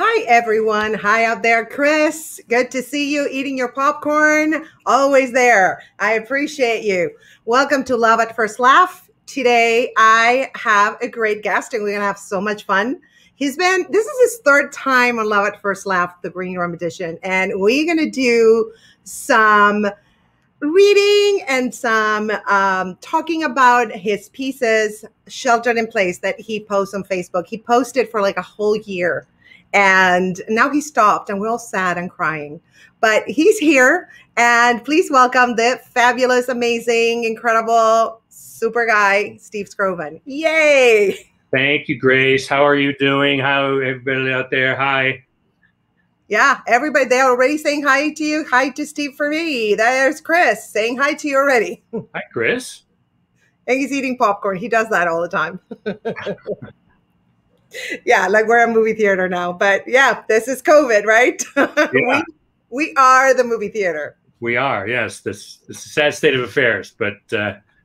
Hi, everyone. Hi out there, Chris. Good to see you eating your popcorn. Always there. I appreciate you. Welcome to Love at First Laugh. Today, I have a great guest and we're going to have so much fun. This is his third time on Love at First Laugh, the Green Room edition. And we're going to do some reading and some talking about his pieces, Sheltered in Place, that he posts on Facebook. He posted for like a whole year. And now he stopped and we're all sad and crying, but he's here. And please welcome the fabulous, amazing, incredible, super guy, Steve Skrovan. Yay. Thank you, Grace. How are you doing? How everybody out there? Hi. Yeah, everybody, they're already saying hi to you. Hi to Steve for me. There's Chris saying hi to you already. Hi, Chris. And he's eating popcorn. He does that all the time. Yeah, like we're a movie theater now. But yeah, this is COVID, right? Yeah. we are the movie theater. We are, yes. This is a sad state of affairs, but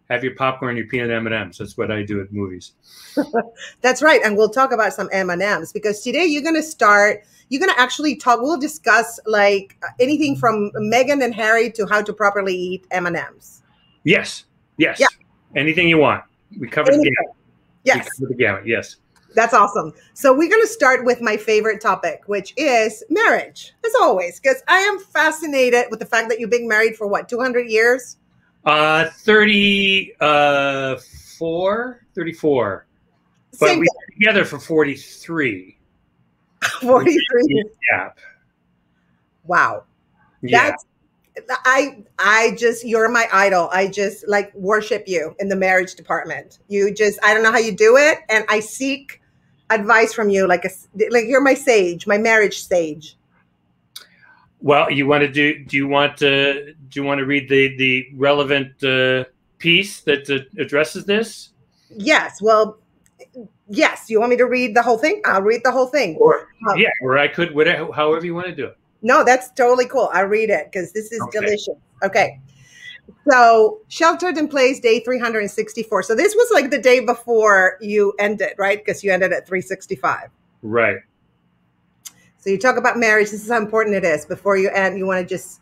have your popcorn, your peanut M&Ms. That's what I do at movies. That's right. And we'll talk about some M&Ms because today you're going to actually talk. We'll discuss like anything from Meghan and Harry to how to properly eat M&Ms. Yes. Yes. Yeah. Anything you want. We covered the gamut. Yes. We covered the gamut. Yes. That's awesome. So we're going to start with my favorite topic, which is marriage, as always, because I am fascinated with the fact that you've been married for what, 200 years? 34. But we've been together for 43. 43? Yeah. Wow. Yeah. I just, you're my idol. I just like worship you in the marriage department. You just, I don't know how you do it. And I seek advice from you. Like you're my sage, my marriage sage. Well, do you want to read the relevant piece that addresses this? Yes. Well, yes. You want me to read the whole thing? I'll read the whole thing. Or, yeah, or I could, whatever, however you want to do it. No, that's totally cool. I read it because this is delicious. Okay. So Sheltered in Place, day 364. So this was like the day before you ended, right? Because you ended at 365. Right. So you talk about marriage. This is how important it is. Before you end, you want to just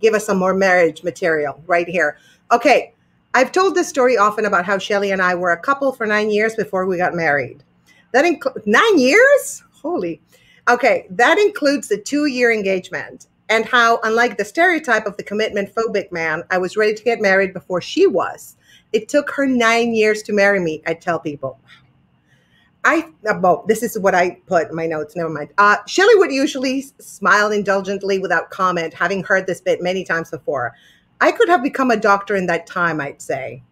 give us some more marriage material right here. Okay. I've told this story often about how Shelley and I were a couple for 9 years before we got married. That 9 years? Holy. Okay. That includes the 2-year engagement and how, unlike the stereotype of the commitment phobic man, I was ready to get married before she was. It took her 9 years to marry me, I tell people. Well, this is what I put in my notes. Never mind. Shelley would usually smile indulgently without comment, having heard this bit many times before. I could have become a doctor in that time, I'd say.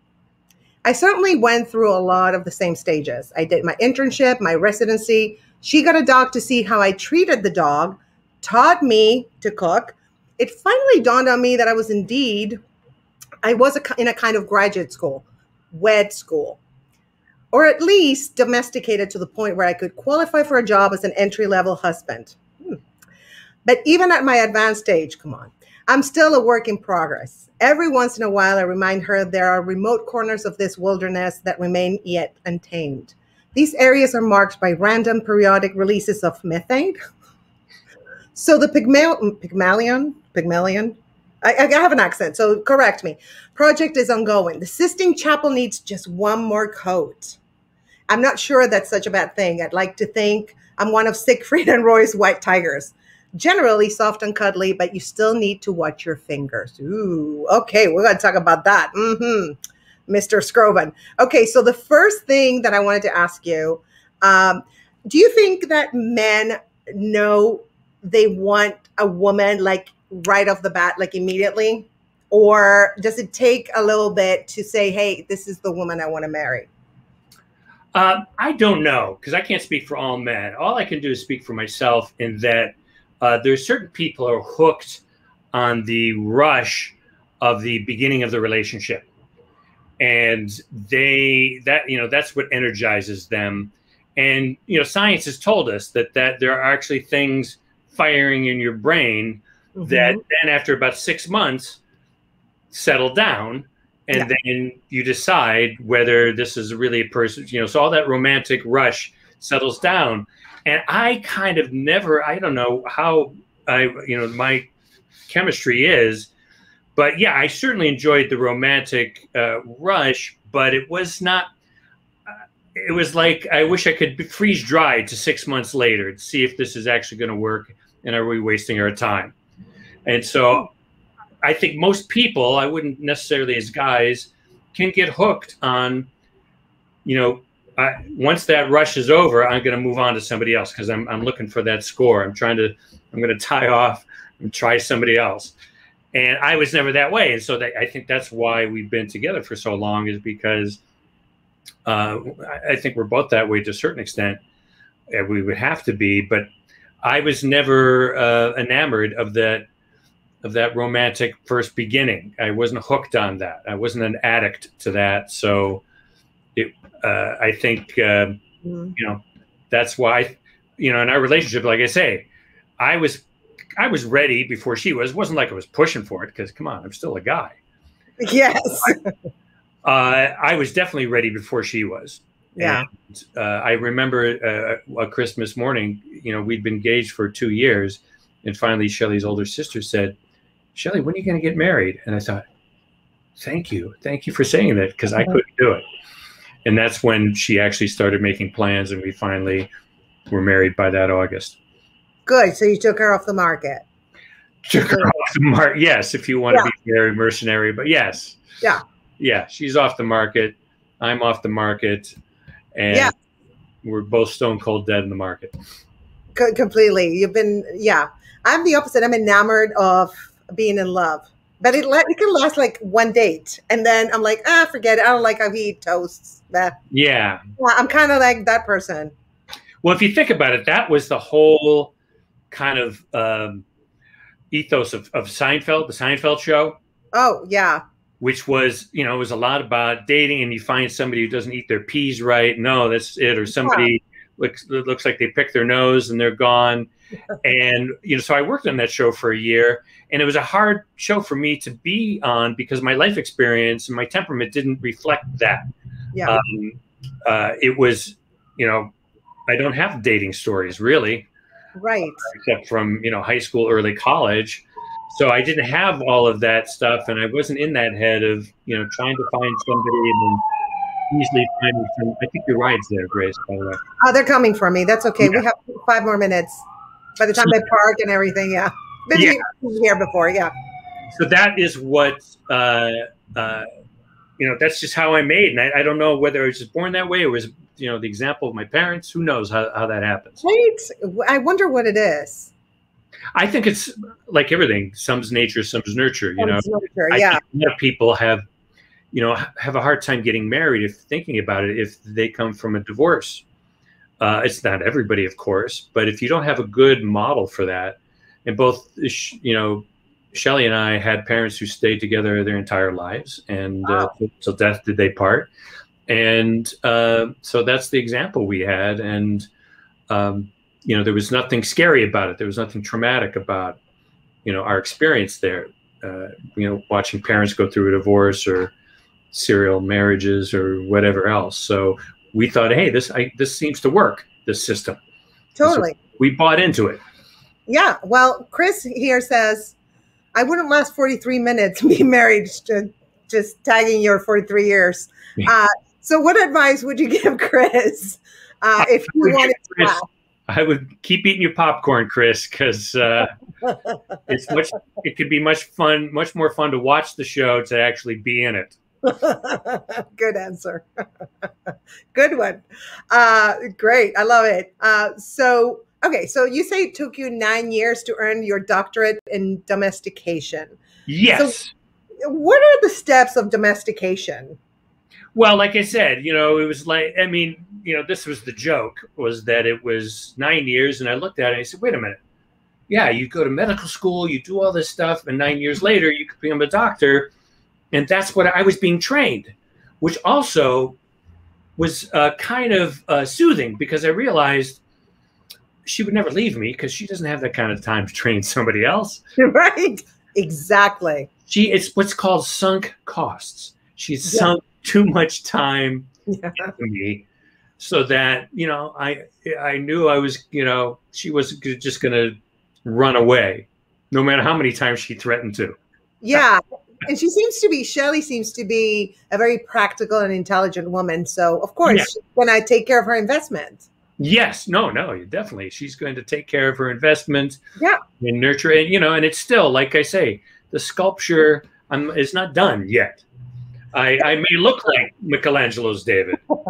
I certainly went through a lot of the same stages. I did my internship, my residency. She got a dog to see how I treated the dog, taught me to cook. It finally dawned on me that I was in a kind of graduate school, wed school. Or at least domesticated to the point where I could qualify for a job as an entry-level husband. But even at my advanced age, come on, I'm still a work in progress. Every once in a while, I remind her there are remote corners of this wilderness that remain yet untamed. These areas are marked by random periodic releases of methane. So the Pygmalion? I have an accent, so correct me. Project is ongoing. The Sistine Chapel needs just one more coat. I'm not sure that's such a bad thing. I'd like to think I'm one of Siegfried and Roy's white tigers. Generally soft and cuddly, but you still need to watch your fingers. Ooh, okay, we're going to talk about that. Mr. Skrovan. Okay, so the first thing that I wanted to ask you, do you think that men know they want a woman like right off the bat, like immediately? Or does it take a little bit to say, hey, this is the woman I want to marry? I don't know, because I can't speak for all men. All I can do is speak for myself in that there's certain people who are hooked on the rush of the beginning of the relationship. And that's what energizes them. And, you know, science has told us that there are actually things firing in your brain that then after about 6 months settle down. And then you decide whether this is really a person, you know, so all that romantic rush settles down. And I kind of never, I don't know how I, you know, my chemistry is, but yeah, I certainly enjoyed the romantic rush, but it was not, it was like, I wish I could freeze dry to 6 months later to see if this is actually going to work and are we wasting our time? And so I think most people, I wouldn't necessarily as guys, can get hooked on, you know, once that rush is over, I'm going to move on to somebody else because I'm looking for that score. I'm going to tie off and try somebody else. And I was never that way. And so that, I think that's why we've been together for so long, is because I think we're both that way to a certain extent. We would have to be, but I was never enamored of that romantic first beginning. I wasn't hooked on that. I wasn't an addict to that. So it, I think, you know, that's why, you know, in our relationship, like I say, I was ready before she was. It wasn't like I was pushing for it, because come on, I'm still a guy. Yes. I was definitely ready before she was. Yeah. And, I remember a Christmas morning, you know, we'd been engaged for 2 years. And finally, Shelley's older sister said, "Shelley, when are you going to get married?" And I thought, thank you. Thank you for saying that, because I couldn't do it. And that's when she actually started making plans. And we finally were married by that August. Good. So you took her off the market. Took her off the market. Yes. If you want to be very mercenary. But yes. Yeah. Yeah. She's off the market. I'm off the market. And we're both stone cold dead in the market. Completely. You've been, I'm the opposite. I'm enamored of being in love, but it can last like one date. And then I'm like, forget it. I don't like how he eats toasts. Nah. Yeah. I'm kind of like that person. Well, if you think about it, that was the whole kind of ethos of Seinfeld, the Seinfeld show. Oh, yeah. Which was, you know, it was a lot about dating, and you find somebody who doesn't eat their peas right. No, that's it. Or somebody looks like they picked their nose and they're gone. And, you know, so I worked on that show for a year, and it was a hard show for me to be on because my life experience and my temperament didn't reflect that. Yeah. It was, you know, I don't have dating stories really. Right. Except from, you know, high school, early college. So I didn't have all of that stuff, and I wasn't in that head of, you know, trying to find somebody and easily finding some. I think your ride's there, Grace, by the way. Oh, they're coming for me. That's okay. Yeah. We have 5 more minutes. By the time they park and everything, been here before, So that is what, you know, that's just how I'm made. And I don't know whether I was just born that way, or was, you know, the example of my parents. Who knows how that happens? Right. I wonder what it is. I think it's like everything. Some's nature, some's nurture. You know, I think a lot of people have, you know, have a hard time getting married if thinking about it, if they come from a divorce. It's not everybody, of course, but if you don't have a good model for that, and both, you know, Shelley and I had parents who stayed together their entire lives, and till death did they part. And so that's the example we had. And, you know, there was nothing scary about it. There was nothing traumatic about, you know, our experience there, you know, watching parents go through a divorce or serial marriages or whatever else. So we thought, hey, this seems to work, this system. Totally. So we bought into it. Yeah. Well, Chris here says, I wouldn't last 43 minutes being married, just tagging your 43 years. So what advice would you give Chris if you wanted to last? I would keep eating your popcorn, Chris, because it could be much more fun to watch the show to actually be in it. Good answer. Good one. Great. I love it. So, okay. So you say it took you 9 years to earn your doctorate in domestication. Yes. So what are the steps of domestication? Well, like I said, you know, it was like, I mean, you know, this was the joke, was that it was 9 years. And I looked at it and I said, wait a minute. Yeah. You go to medical school, you do all this stuff. And 9 years later, you could become a doctor. And that's what I was being trained, which also was kind of soothing, because I realized she would never leave me, because she doesn't have that kind of time to train somebody else. Right. Exactly. It's what's called sunk costs. She's sunk too much time into me. so that, you know, I knew I was, you know, she wasn't just going to run away, no matter how many times she threatened to. Yeah. And she seems to be, Shelley seems to be a very practical and intelligent woman. So, of course, yeah. She's going to take care of her investment. Yes. No, definitely. She's going to take care of her investment. Yeah. And nurture it, you know, and it's still, like I say, the sculpture is not done yet. I may look like Michelangelo's David, but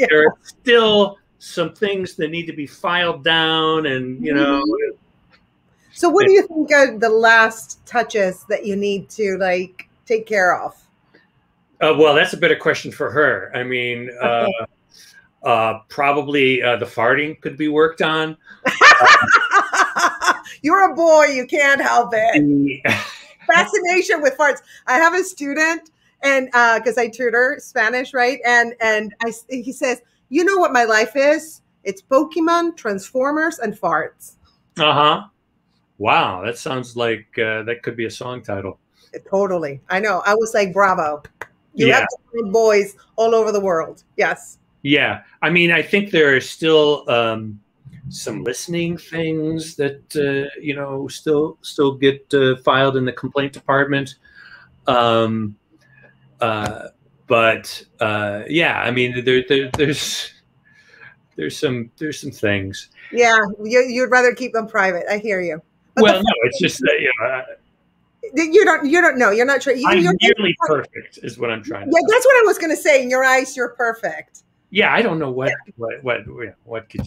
yeah. There are still some things that need to be filed down and, you know. So what do you think are the last touches that you need to, like, take care of? Well, that's a better question for her. I mean, probably the farting could be worked on. You're a boy. You can't help it. Fascination with farts. I have a student, and because I tutor Spanish, right? And he says, you know what my life is? It's Pokemon, Transformers, and farts. Uh-huh. Wow. That sounds like that could be a song title. Totally. I know. I was like, bravo. You have to find boys all over the world. Yes. Yeah. I mean, I think there are still some listening things that, you know, still get filed in the complaint department. But yeah, I mean, there's some things. Yeah. You'd rather keep them private. I hear you. But well, no, it's just that, you know, you don't know. You're not sure. You're nearly perfect is what I'm trying to say. Yeah, that's what I was going to say. In your eyes, you're perfect. Yeah, I don't know what more can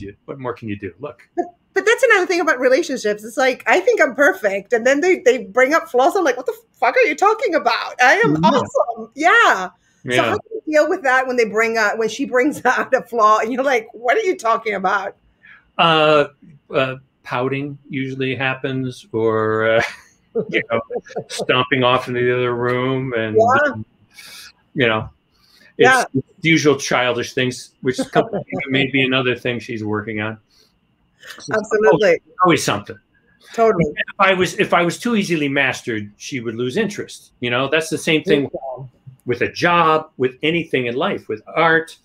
you do? Look. But that's another thing about relationships. It's like, I think I'm perfect. And then they bring up flaws. I'm like, what the fuck are you talking about? I am awesome. Yeah. So how do you deal with that when she brings out a flaw and you're like, what are you talking about? Pouting usually happens, or, you know, stomping off into the other room and, you know. It's the usual childish things, which may be another thing she's working on. So absolutely, always something. Totally. And if I was too easily mastered, she would lose interest. You know, that's the same thing with a job, with anything in life, with art.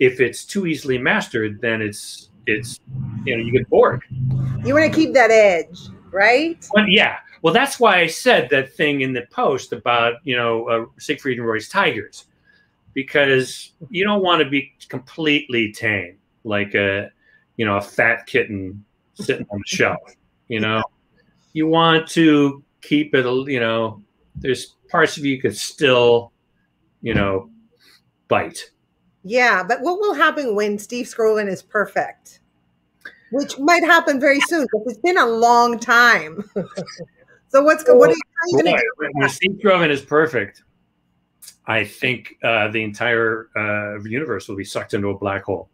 If it's too easily mastered, then it's you know, you get bored. You want to keep that edge, right? But yeah. Well, that's why I said that thing in the Post about, you know, Siegfried and Roy's tigers. Because you don't want to be completely tame, like a, you know, a fat kitten sitting on the shelf. You know, you want to keep it. You know, there's parts of you could still, you know, bite. Yeah, but what will happen when Steve Skrovan is perfect? Which might happen very soon, because it's been a long time. So what are you going to do? When Steve Skrovan is perfect, I think the entire universe will be sucked into a black hole.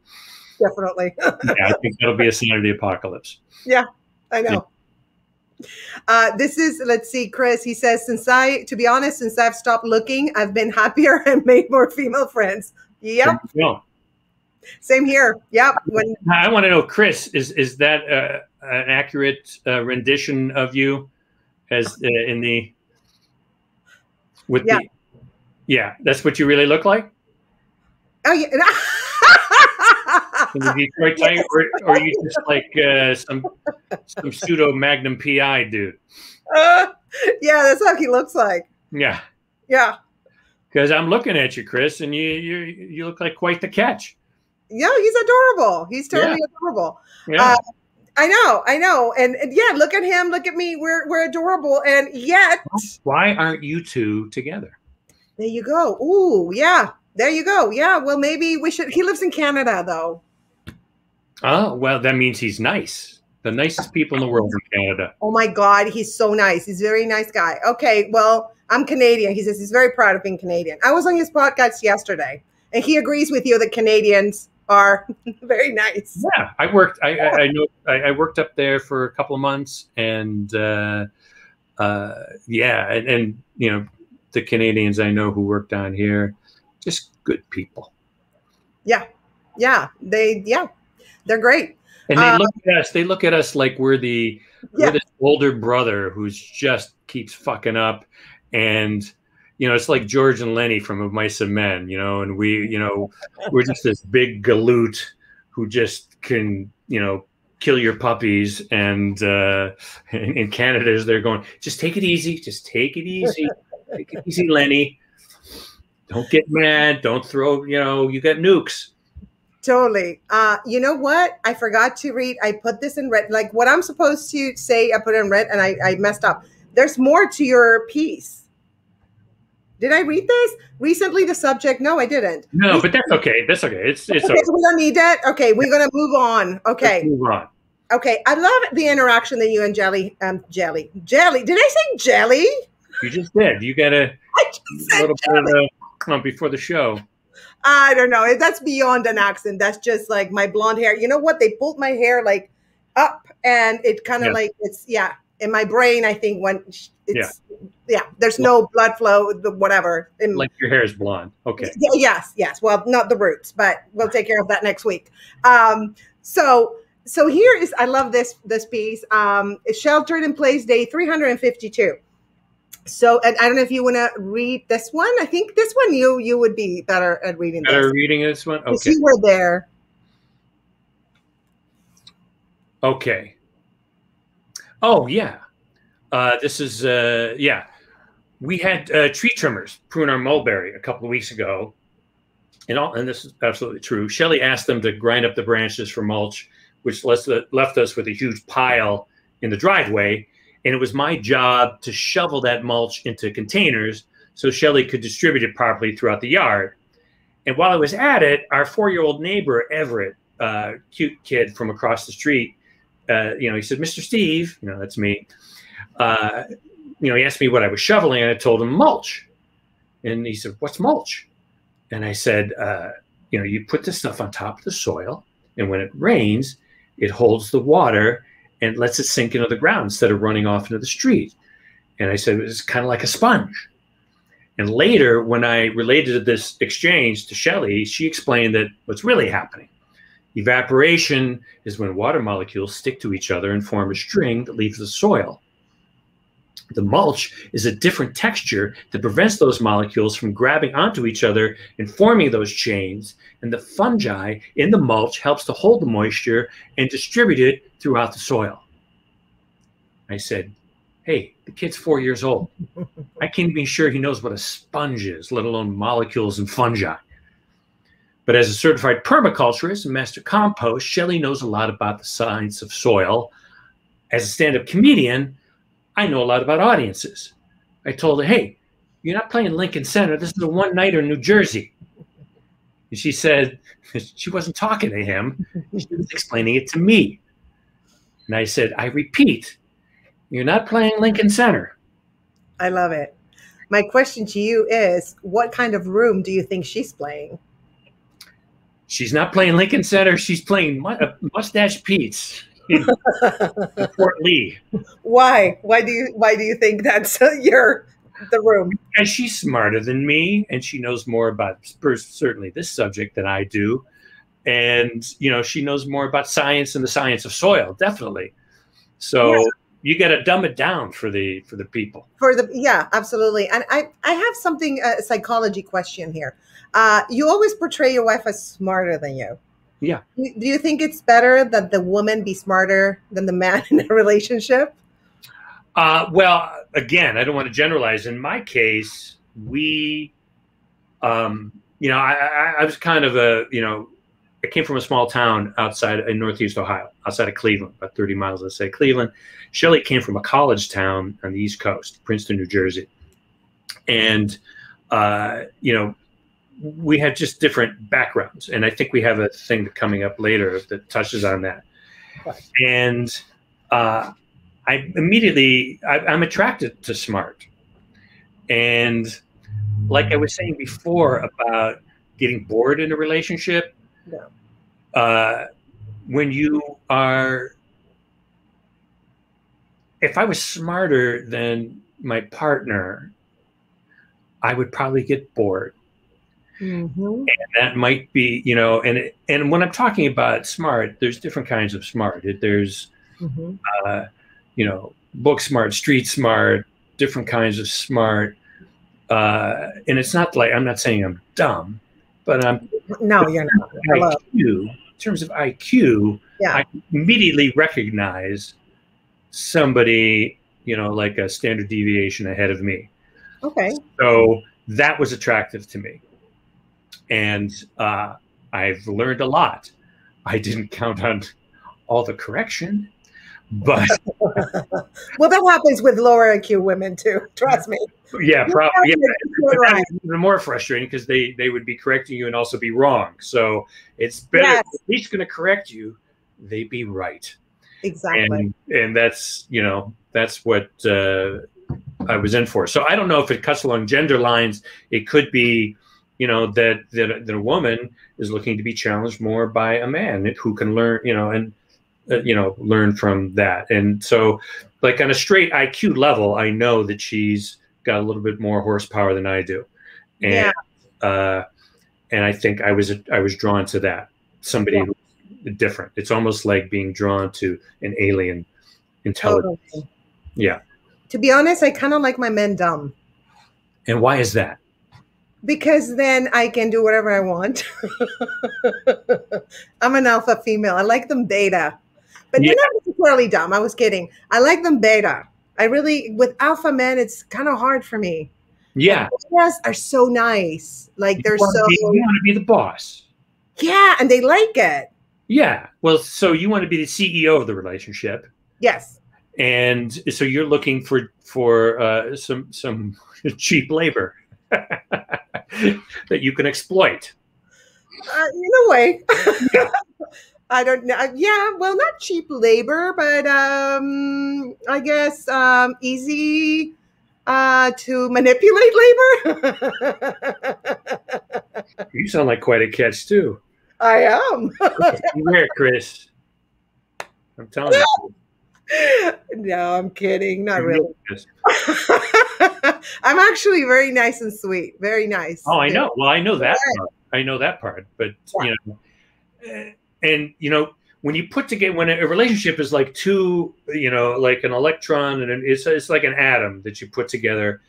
Definitely. Yeah, I think that'll be a sign of the apocalypse. Yeah, I know. Yeah. This is, let's see, Chris, he says, to be honest, since I've stopped looking, I've been happier and made more female friends. Yep. Same here. Yep. I want to know, Chris, is that an accurate rendition of you as in the, with the, yeah, that's what you really look like? Oh, yeah. In the Detroit Tiger, or are you just like some pseudo Magnum PI dude? Yeah, that's how he looks like. Yeah. Yeah. Because I'm looking at you, Chris, and you look like quite the catch. Yeah, he's adorable. He's totally adorable. Yeah. I know. And yeah, look at him. Look at me. We're adorable. And yet. Why aren't you two together? There you go. Ooh, yeah. There you go. Yeah. Well, maybe we should. He lives in Canada, though. Oh, well, that means he's nice. The nicest people in the world in Canada. Oh, my God. He's so nice. He's a very nice guy. Okay. Well, I'm Canadian. He says he's very proud of being Canadian. I was on his podcast yesterday, and he agrees with you that Canadians are very nice. Yeah. I worked up there for a couple of months, and yeah. And you know, the Canadians I know who work down here, just good people. Yeah. Yeah. They're great. And they look at us. They look at us like we're the older brother who's just keeps fucking up. And, you know, it's like George and Lenny from Of Mice and Men, you know, and we, you know, we're just this big galoot who just can, you know, kill your puppies. And in Canada, as they're going, just take it easy. Just take it easy. Take it easy, Lenny. Don't get mad. Don't throw, you know, you got nukes. Totally. You know what? I forgot to read. I put this in red. Like what I'm supposed to say, I put it in red and I messed up. There's more to your piece. Did I read this? Recently, the subject. No, I didn't. No, but that's okay. That's okay. It's okay. So we don't need that. Okay. We're going to move on. Okay. Let's move on. Okay. I love the interaction that you and Jelly, Jelly. Did I say Jelly? You just did. You got a little bit of, before the show. I don't know. That's beyond an accent. That's just like my blonde hair. You know what? They pulled my hair like up and it kind of like, it's, yeah. In my brain, I think when it's, yeah, there's no blood flow, whatever. And like your hair is blonde. Okay. Yes. Yes. Well, not the roots, but we'll take care of that next week. So here is, I love this piece. It's Sheltered in Place Day 352. So, and I don't know if you want to read this one. I think this one you would be better at reading. Better reading this one? Okay. Because you were there. Okay. Oh, yeah. This is, yeah. We had tree trimmers prune our mulberry a couple of weeks ago. And this is absolutely true. Shelley asked them to grind up the branches for mulch, which left us with a huge pile in the driveway. And it was my job to shovel that mulch into containers so Shelley could distribute it properly throughout the yard. And while I was at it, our 4-year-old neighbor, Everett, cute kid from across the street, you know, he said, Mr. Steve, you know, that's me. You know, he asked me what I was shoveling and I told him mulch. And he said, what's mulch? And I said, you know, you put this stuff on top of the soil and when it rains, it holds the water and lets it sink into the ground instead of running off into the street. And I said, it's kind of like a sponge. And later, when I related this exchange to Shelley, she explained that what's really happening. Evaporation is when water molecules stick to each other and form a string that leaves the soil. The mulch is a different texture that prevents those molecules from grabbing onto each other and forming those chains. And the fungi in the mulch helps to hold the moisture and distribute it throughout the soil. I said, hey, the kid's 4 years old. I can't be sure he knows what a sponge is, let alone molecules and fungi. But as a certified permaculturist and master compost, Shelley knows a lot about the science of soil. As a stand-up comedian, I know a lot about audiences. I told her, hey, you're not playing Lincoln Center. This is a one-nighter in New Jersey. And she said, she wasn't talking to him. She was explaining it to me. And I said, I repeat, you're not playing Lincoln Center. I love it. My question to you is, what kind of room do you think she's playing? She's not playing Lincoln Center. She's playing Mustache Pete's. Fort Lee. Why do you think that's the room? Because she's smarter than me and she knows more about certainly this subject than I do. And you know, she knows more about science and the science of soil, definitely. So yes. You gotta dumb it down for the people. Yeah, absolutely. And I have something, a psychology question here. You always portray your wife as smarter than you. Yeah. Do you think it's better that the woman be smarter than the man in a relationship? Well, again, I don't want to generalize. In my case, we, you know, I was kind of a, you know, I came from a small town outside in Northeast Ohio, outside of Cleveland, about 30 miles outside of Cleveland. Shelley came from a college town on the East Coast, Princeton, New Jersey. And, you know, we had just different backgrounds. And I think we have a thing coming up later that touches on that. And I'm attracted to smart. And like I was saying before about getting bored in a relationship, when you are, if I was smarter than my partner, I would probably get bored. Mm-hmm. And that might be, you know, and when I'm talking about smart, there's different kinds of smart. There's, mm-hmm. You know, book smart, street smart, different kinds of smart. And it's not like, I'm not saying I'm dumb, but I'm. No, you're not. Hello. IQ, in terms of IQ, yeah. I immediately recognize somebody, you know, like a standard deviation ahead of me. Okay. So that was attractive to me. And I've learned a lot. I didn't count on all the correction, but. Well, that happens with lower IQ women too, trust me. Yeah, probably. Yeah. Right. Even more frustrating because they would be correcting you and also be wrong. So it's better, yes. If he's going to correct you, they be right. Exactly. And that's, you know, that's what I was in for. So I don't know if it cuts along gender lines. It could be, you know, that a woman is looking to be challenged more by a man who can learn, you know, and, you know, learn from that. And so like on a straight IQ level, I know that she's got a little bit more horsepower than I do. And, yeah. And I think I was drawn to that. Somebody, yeah. Who's different. It's almost like being drawn to an alien intelligence. Totally. Yeah. To be honest, I kind of like my men dumb. And why is that? Because then I can do whatever I want. I'm an alpha female. I like them beta, but yeah. They're not particularly dumb. I was kidding. I like them beta. I really, with alpha men, it's kind of hard for me. Yeah. The betas are so nice. Like they're so. You want to be the boss. Yeah. And they like it. Yeah. Well, so you want to be the CEO of the relationship. Yes. And so you're looking for some cheap labor that you can exploit. In a way. Yeah. I don't know. Yeah, well, not cheap labor, but I guess easy to manipulate labor. You sound like quite a catch, too. I am. Where, Chris? I'm telling you. No, I'm kidding. Not really. I'm actually very nice and sweet. Very nice. Oh, I know. Well, I know that part. I know that part. But, yeah. You know, and, you know, when you put together, when a relationship is like two, you know, like an electron and it's like an atom that you put together,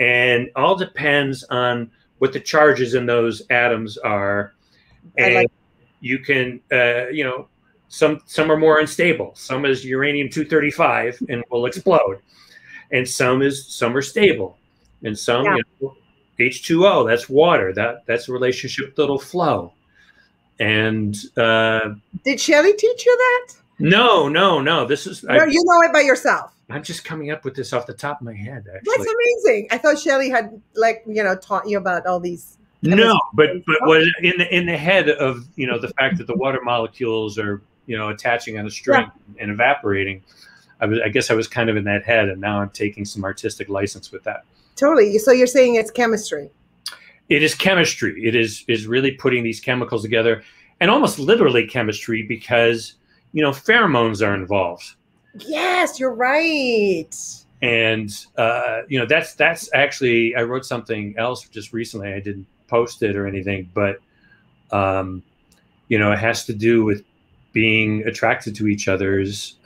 and all depends on what the charges in those atoms are. And like you can, you know, some are more unstable. Some is uranium-235 and will explode. And some are stable. And some, yeah. You know, H2O, that's water. That's a relationship that'll flow. And did Shelley teach you that? No. This is you know it by yourself. I'm just coming up with this off the top of my head. Actually, that's amazing. I thought Shelley had, like, you know, taught you about all these. No, but was in the head of, you know, the fact that the water molecules are, you know, attaching on a string, yeah. And evaporating. I guess I was kind of in that head, and now I'm taking some artistic license with that. Totally. So you're saying it's chemistry. It is chemistry. It is really putting these chemicals together, and almost literally chemistry, because, you know, pheromones are involved. Yes, you're right. And, you know, that's actually, I wrote something else just recently. I didn't post it or anything, but, you know, it has to do with being attracted to each other's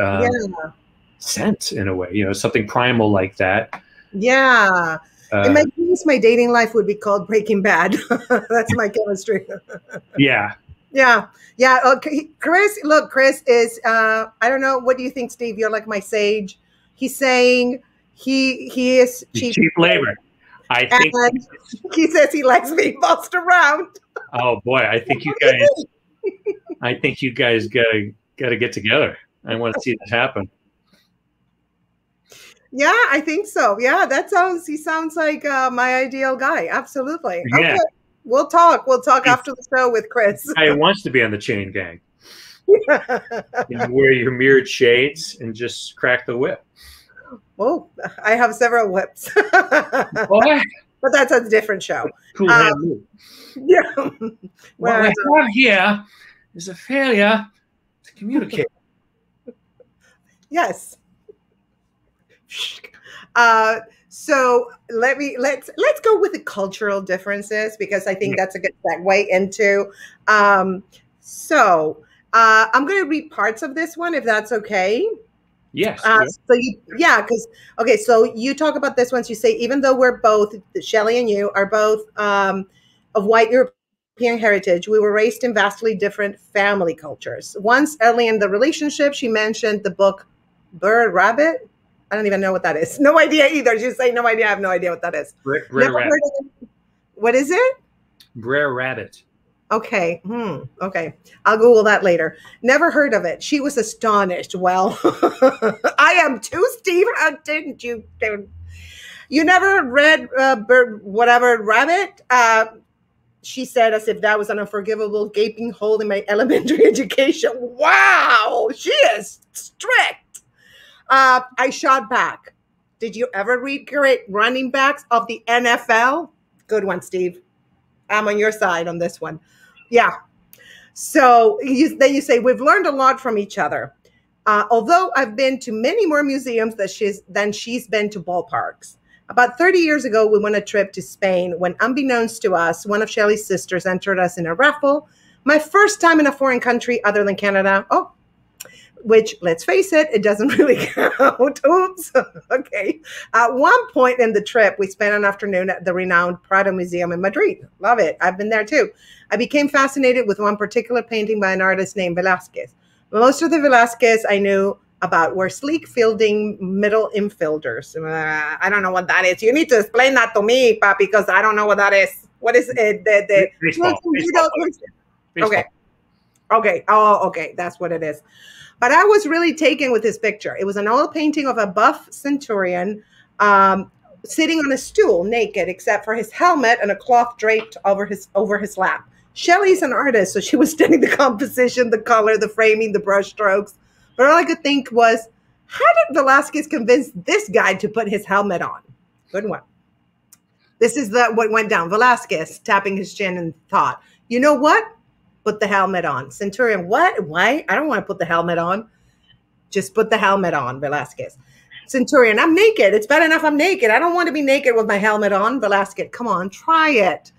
scent in a way, you know, something primal like that. Yeah. In my case, my dating life would be called Breaking Bad. That's my chemistry. Yeah. Yeah. Yeah. Okay. Chris, look, Chris is, I don't know. What do you think, Steve? You're like my sage. He's saying he is cheap labor. I think he says he likes being bossed around. Oh boy. I think you guys gotta get together. I want to see this happen. Yeah, I think so. Yeah, he sounds like my ideal guy. Absolutely. Yeah. Okay. We'll talk. We'll talk after the show with Chris. I wants to be on the chain gang. You wear your mirrored shades and just crack the whip. Oh, I have several whips. But that's a different show. Cool. Yeah. What we have here is a failure to communicate. Yes. So let's go with the cultural differences, because I think that's a good segue into. I'm going to read parts of this one, if that's okay. Yes. So you, yeah, because, okay, so you talk about this once you say, even though we're both, Shelley and you are both of white European heritage, we were raised in vastly different family cultures. Once early in the relationship, she mentioned the book Brer Rabbit. I don't even know what that is. No idea either. You say no idea. I have no idea what that is. Never heard of it. What is it? Brer Rabbit. Okay. Hmm. Okay. I'll Google that later. Never heard of it. She was astonished. Well, I am too, Steve. How didn't you? You never read whatever Rabbit? She said, as if that was an unforgivable gaping hole in my elementary education. Wow. She is strict. I shot back. Did you ever read great running backs of the NFL? Good one, Steve. I'm on your side on this one. Yeah. So then you say, we've learned a lot from each other. Although I've been to many more museums than she's been to ballparks. About 30 years ago, we went on a trip to Spain when, unbeknownst to us, one of Shelley's sisters entered us in a raffle. My first time in a foreign country other than Canada. Oh, which, let's face it, it doesn't really count. Oops. Okay. At one point in the trip, we spent an afternoon at the renowned Prado Museum in Madrid. Love it. I've been there too. I became fascinated with one particular painting by an artist named Velázquez. Most of the Velázquez I knew about were sleek fielding middle infielders. I don't know what that is. You need to explain that to me, Papi, because I don't know what that is. What is it? The baseball. Okay. Okay. Oh, okay. That's what it is. But I was really taken with this picture. It was an oil painting of a buff centurion sitting on a stool, naked, except for his helmet and a cloth draped over his lap. Shelley's an artist, so she was studying the composition, the color, the framing, the brush strokes. But all I could think was, how did Velázquez convince this guy to put his helmet on? Good one. This is what went down. Velázquez tapping his chin and thought, you know what? Put the helmet on. Centurion, what? Why? I don't want to put the helmet on. Just put the helmet on, Velázquez. Centurion, I'm naked. It's bad enough I'm naked. I don't want to be naked with my helmet on. Velázquez, come on, try it.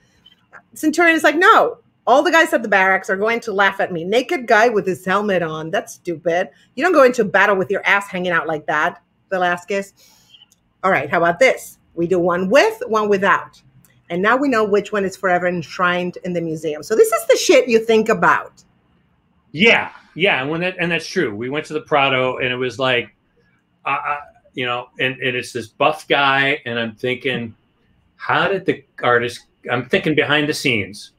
Centurion is like, no. All the guys at the barracks are going to laugh at me. Naked guy with his helmet on. That's stupid. You don't go into battle with your ass hanging out like that, Velázquez. All right, how about this? We do one with, one without. And now we know which one is forever enshrined in the museum. So this is the shit you think about. Yeah, yeah, and that's true. We went to the Prado, and it was like, you know, and it's this buff guy, and I'm thinking, how did the artist? I'm thinking behind the scenes,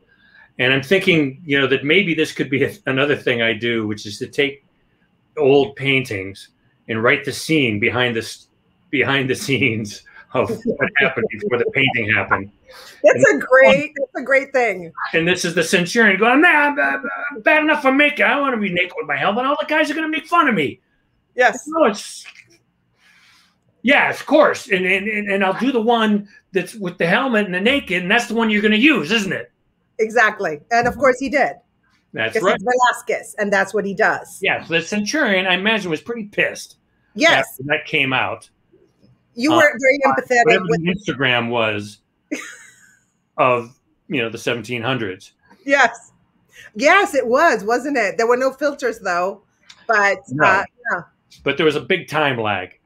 and I'm thinking, you know, that maybe this could be another thing I do, which is to take old paintings and write the scene behind the scenes of what happened before the painting happened. That's a great thing. And this is the centurion going, nah, bad enough for making. I want to be naked with my helmet. All the guys are going to make fun of me. Yes. No, it's, yeah, of course. And I'll do the one that's with the helmet and the naked, and that's the one you're going to use, isn't it? Exactly. And of course he did. That's right. It's Velázquez, and that's what he does. Yeah, so the centurion, I imagine, was pretty pissed. Yes. That came out. You weren't very empathetic. Whatever with Instagram was of, you know, the 1700s. Yes. Yes, it was, wasn't it? There were no filters, though. But, no. Yeah. But there was a big time lag.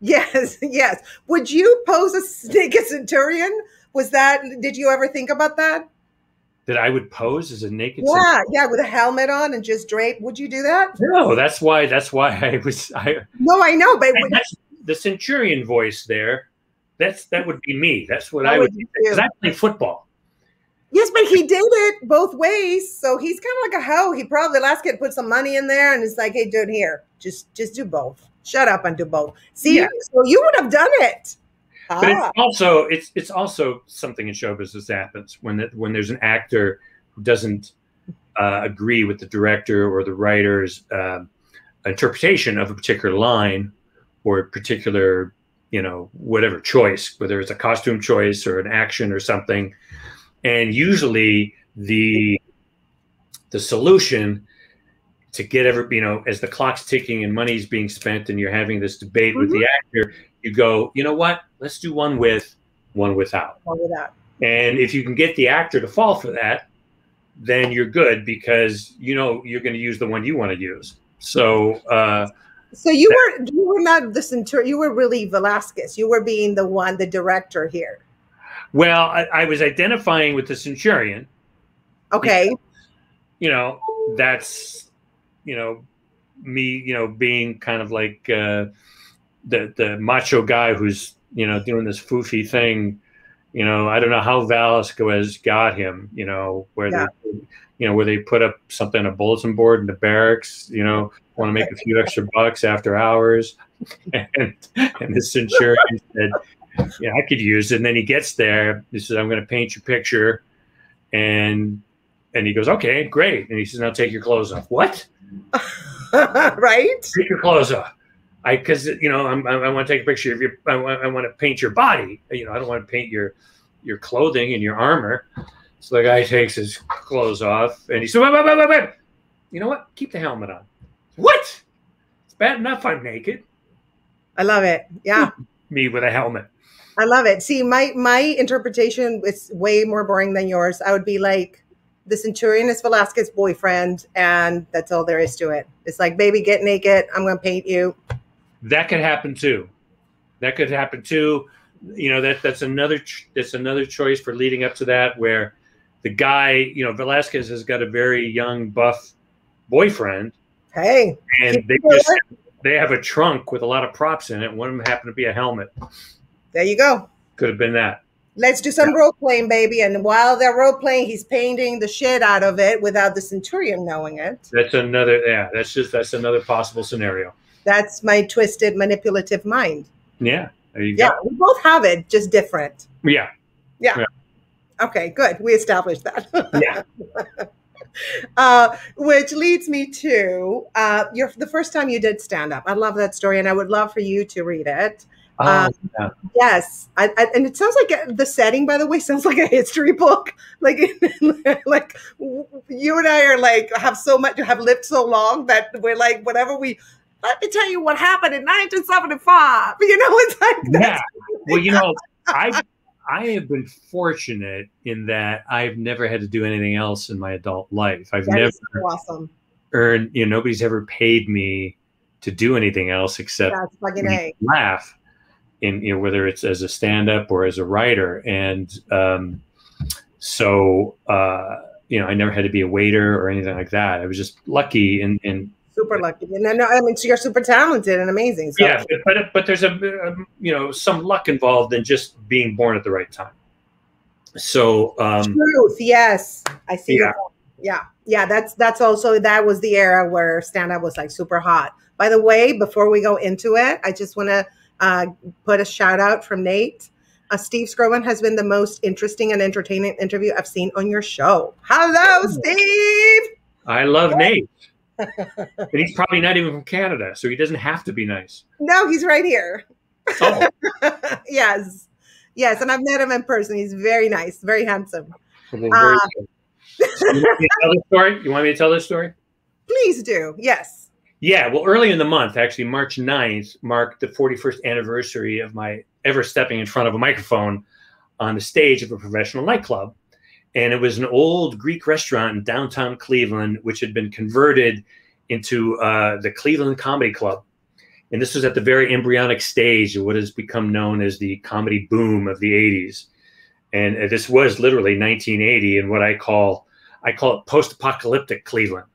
Yes, yes. Would you pose as naked centurion? Was that, did you ever think about that? That I would pose as a naked centurion? Yeah, with a helmet on and just drape. Would you do that? No, that's why I was. No, I know, but. The centurion voice there, that would be me. That's what I would do. Because I play football. Yes, but he did it both ways. So he's kind of like a hoe. He probably, Velázquez put some money in there and it's like, hey, dude, here, just do both. Shut up and do both. See, yeah. So you would have done it. But it's also something in show business that happens when there's an actor who doesn't agree with the director or the writer's interpretation of a particular line. Or a particular, you know, whatever choice, whether it's a costume choice or an action or something. And usually the solution to get every, you know, as the clock's ticking and money's being spent and you're having this debate with the actor, you go, you know what, let's do one with, one without. One without. And if you can get the actor to fall for that, then you're good because, you know, you're going to use the one you want to use. So, So you were not the centurion. You were really Velasquez. You were being the one, the director here. Well, I was identifying with the centurion. Okay. Because, you know, that's, you know, me, you know, being kind of like the macho guy who's, you know, doing this foofy thing. You know, I don't know how Velasquez got him, you know, where they put up something on a bulletin board in the barracks, you know, want to make a few extra bucks after hours. And the centurion said, yeah, I could use it. And then he gets there. He says, I'm going to paint your picture. And he goes, okay, great. And he says, now take your clothes off. What? Right? Take your clothes off. Because, you know, I want to take a picture of your, I want to paint your body. You know, I don't want to paint your clothing and your armor. So the guy takes his clothes off and he said, wait. You know what? Keep the helmet on. What? It's bad enough I'm naked. I love it. Yeah. Me with a helmet. I love it. See, my interpretation is way more boring than yours. I would be like, the centurion is Velasquez's boyfriend, and that's all there is to it. It's like, baby, get naked. I'm going to paint you. That could happen too. That could happen too. You know, that's another choice for leading up to that, where the guy, you know, Velasquez has got a very young buff boyfriend. Hey. And they have a trunk with a lot of props in it. One of them happened to be a helmet. There you go. Could have been that. Let's do some role playing, baby. And while they're role playing, he's painting the shit out of it without the centurion knowing it. That's another, yeah, that's another possible scenario. That's my twisted, manipulative mind. Yeah, there you go. Yeah, we both have it, just different. Yeah. Yeah. Okay, good. We established that. Yeah. Which leads me to the first time you did stand up. I love that story, and I would love for you to read it. Yeah. Yes. And it sounds like the setting, by the way, sounds like a history book. Like, like you and I are like, have lived so long that we're like, whatever we, let me tell you what happened in 1975. You know, it's like that. Yeah. Well, you know, I have been fortunate in that I've never had to do anything else in my adult life. I've that never is so awesome. Earned, you know, nobody's ever paid me to do anything else except laugh. In, you know, whether it's as a stand-up or as a writer. And you know, I never had to be a waiter or anything like that. I was just lucky and super lucky. And I know, I mean, so you're super talented and amazing. So. Yeah, but there's a you know, some luck involved in just being born at the right time. So truth, yes, I see. Yeah, yeah. That's also, that was the era where stand-up was like super hot. By the way, before we go into it, I just want to. Put a shout out from Nate. Steve Skrovan has been the most interesting and entertaining interview I've seen on your show. Hello, Steve. I love Nate. And he's probably not even from Canada, so he doesn't have to be nice. No, he's right here. Oh. Yes. Yes. And I've met him in person. He's very nice, very handsome. Very you want me to tell this story? Please do. Yes. Yeah, well, early in the month, actually, March 9th marked the 41st anniversary of my ever stepping in front of a microphone on the stage of a professional nightclub. And it was an old Greek restaurant in downtown Cleveland, which had been converted into the Cleveland comedy club. And this was at the very embryonic stage of what has become known as the comedy boom of the 80s. And this was literally 1980 in what I call it post-apocalyptic Cleveland.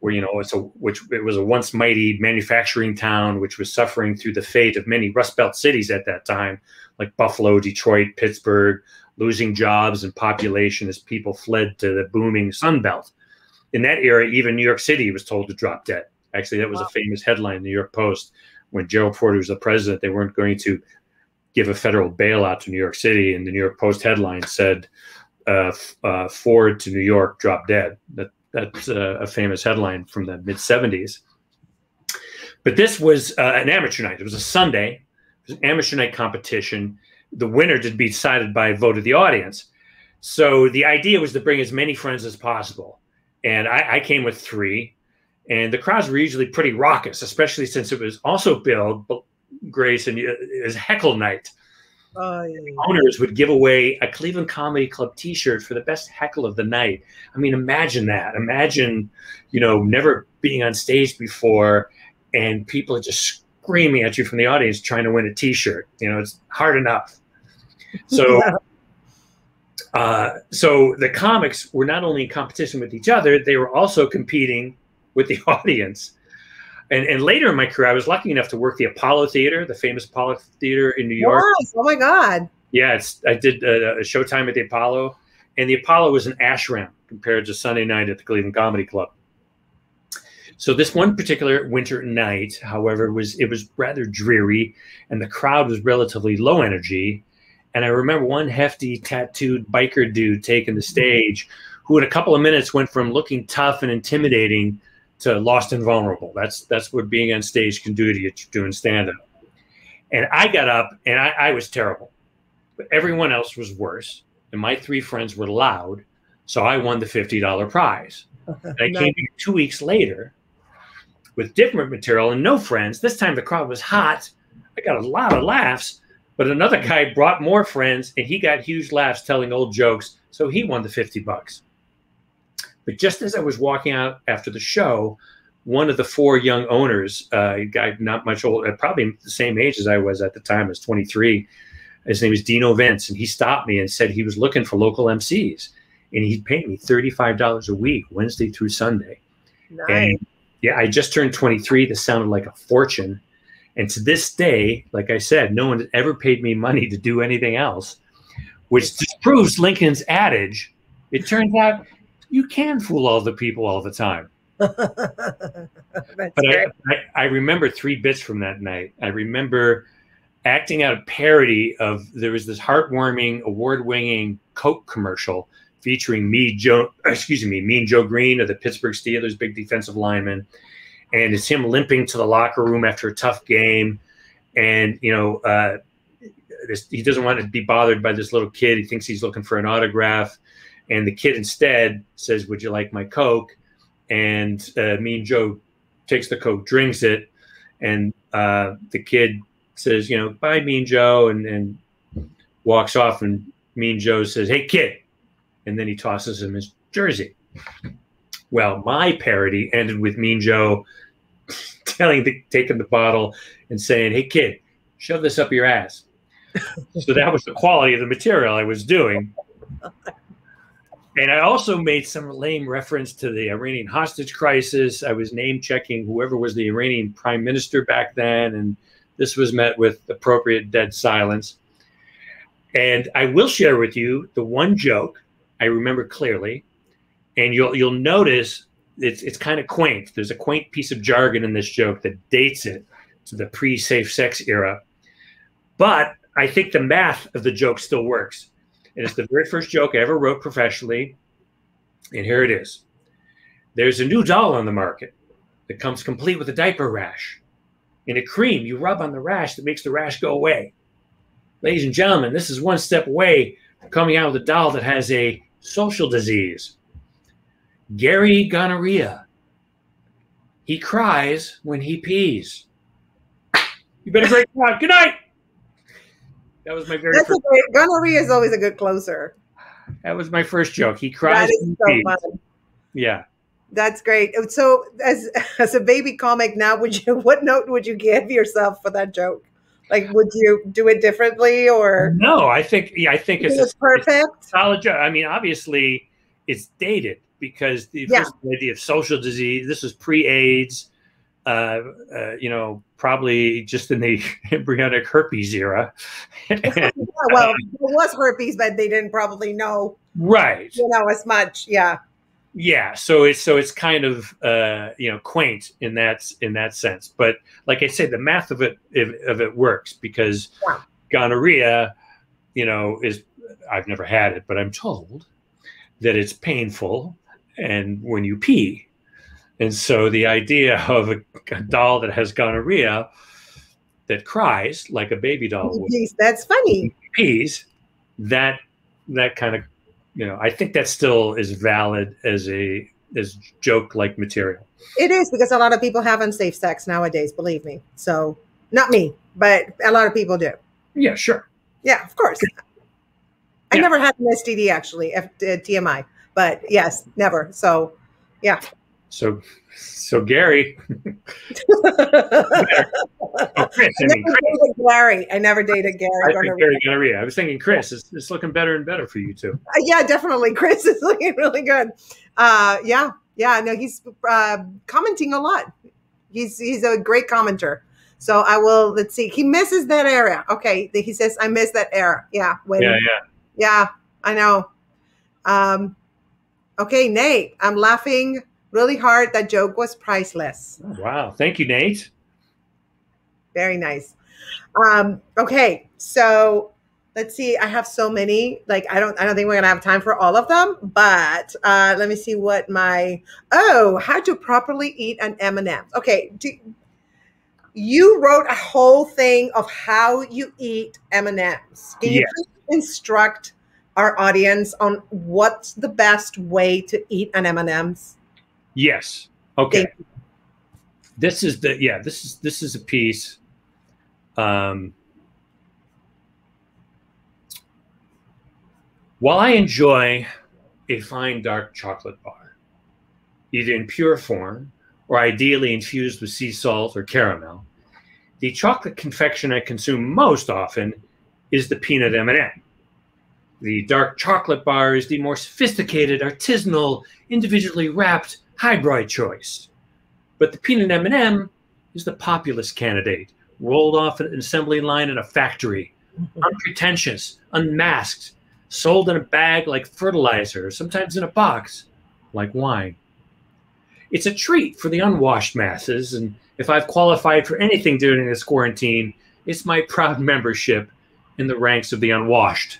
Where, you know, it was a once mighty manufacturing town, which was suffering through the fate of many Rust Belt cities at that time, like Buffalo, Detroit, Pittsburgh, losing jobs and population as people fled to the booming Sun Belt. In that era, even New York City was told to drop dead. Actually, that was a famous headline in the New York Post. When Gerald Ford was the president, they weren't going to give a federal bailout to New York City. And the New York Post headline said, Ford to New York, drop dead. That's a famous headline from the mid-70s. But this was an amateur night. It was a Sunday. It was an amateur night competition. The winner did be decided by a vote of the audience. So the idea was to bring as many friends as possible. And I came with 3. And the crowds were usually pretty raucous, especially since it was also billed, Grace, and as Heckle Night. The owners would give away a Cleveland Comedy Club T-shirt for the best heckle of the night. I mean, imagine that. Imagine, you know, never being on stage before and people are just screaming at you from the audience trying to win a T-shirt. You know, it's hard enough. So, so the comics were not only in competition with each other, they were also competing with the audience. And later in my career, I was lucky enough to work the Apollo Theater, the famous Apollo Theater in New York. Yes, oh my God. Yeah, I did a showtime at the Apollo. And the Apollo was an ashram compared to Sunday night at the Cleveland comedy club. So this one particular winter night, however, it was rather dreary, and the crowd was relatively low energy. And I remember one hefty tattooed biker dude taking the stage who in a couple of minutes went from looking tough and intimidating to lost and vulnerable. That's what being on stage can do to you doing stand-up. And I got up, and I was terrible. But everyone else was worse. And my three friends were loud, so I won the $50 prize. And I came here 2 weeks later with different material and no friends. This time the crowd was hot. I got a lot of laughs, but another guy brought more friends, and he got huge laughs telling old jokes, so he won the 50 bucks. But just as I was walking out after the show, one of the four young owners, a guy not much older, probably the same age as I was at the time, I was 23, his name is Dino Vince, and he stopped me and said he was looking for local MCs, and he'd pay me $35 a week, Wednesday through Sunday. Nice. And yeah, I just turned 23. This sounded like a fortune. And to this day, like I said, no one has ever paid me money to do anything else, which disproves Lincoln's adage. It turns out you can fool all the people all the time. But I remember three bits from that night. I remember acting out a parody of, there was this heartwarming, award-winning Coke commercial featuring Mean Joe Green of the Pittsburgh Steelers, big defensive lineman. And it's him limping to the locker room after a tough game. And, you know, he doesn't want to be bothered by this little kid. He thinks he's looking for an autograph. And the kid instead says, "Would you like my Coke?" And Mean Joe takes the Coke, drinks it. And the kid says, you know, "Bye, Mean Joe," and walks off. And Mean Joe says, "Hey, kid." And then he tosses him his jersey. Well, my parody ended with Mean Joe taking the bottle and saying, "Hey, kid, shove this up your ass." So that was the quality of the material I was doing. And I also made some lame reference to the Iranian hostage crisis. I was name-checking whoever was the Iranian prime minister back then, and this was met with appropriate dead silence. And I will share with you the one joke I remember clearly, and you'll notice it's kind of quaint. There's a quaint piece of jargon in this joke that dates it to the pre-safe sex era. But I think the math of the joke still works. And it's the very first joke I ever wrote professionally. And here it is. There's a new doll on the market that comes complete with a diaper rash and a cream you rub on the rash that makes the rash go away. Ladies and gentlemen, this is one step away from coming out with a doll that has a social disease. Gary gonorrhea. He cries when he pees. You better break it out. Good night. That was my very first joke. Gonorrhea is always a good closer. That was my first joke. He cries. That is so fun. Yeah. That's great. So as a baby comic now, what note would you give yourself for that joke? Like, would you do it differently or? No, I think it's perfect. It's solid joke. I mean, obviously it's dated because the first idea of social disease, this was pre-AIDS, you know, probably just in the embryonic herpes era. And, yeah, well, it was herpes, but they didn't probably know, right? You know, as much, yeah. Yeah, so it's kind of you know, quaint in that sense. But like I say, the math of it works because gonorrhea, you know, is, I've never had it, but I'm told that it's painful and when you pee. And so the idea of a doll that has gonorrhea that cries like a baby doll would, that's funny. Pees, that kind of, you know, I think that still is valid as joke-like material. It is, because a lot of people have unsafe sex nowadays, believe me. So not me, but a lot of people do. Yeah, sure. Yeah, of course. I never had an STD, actually, TMI, but yes, never. So yeah. So Gary. I never dated Gary. I was thinking Chris. It's looking better and better for you too. Yeah, definitely. Chris is looking really good. Yeah. No, he's commenting a lot. He's a great commenter. So I will. Let's see. He misses that era. Okay. He says I miss that era. Yeah. Yeah. I know. Okay, Nate. I'm laughing really hard. That joke was priceless. Oh, wow. Thank you, Nate. Very nice. Okay. So let's see. I have so many, like, I don't think we're going to have time for all of them, but let me see what my, how to properly eat an M&M. Okay. You wrote a whole thing of how you eat M&Ms. Can you please instruct our audience on what's the best way to eat an M&Ms? Yes. Okay. This is the, this is a piece. While I enjoy a fine dark chocolate bar, either in pure form or ideally infused with sea salt or caramel, the chocolate confection I consume most often is the peanut M&M. The dark chocolate bar is the more sophisticated, artisanal, individually wrapped hybrid choice, but the peanut M&M is the populist candidate, rolled off an assembly line in a factory, unpretentious, unmasked, sold in a bag like fertilizer, sometimes in a box like wine. It's a treat for the unwashed masses, and if I've qualified for anything during this quarantine, it's my proud membership in the ranks of the unwashed.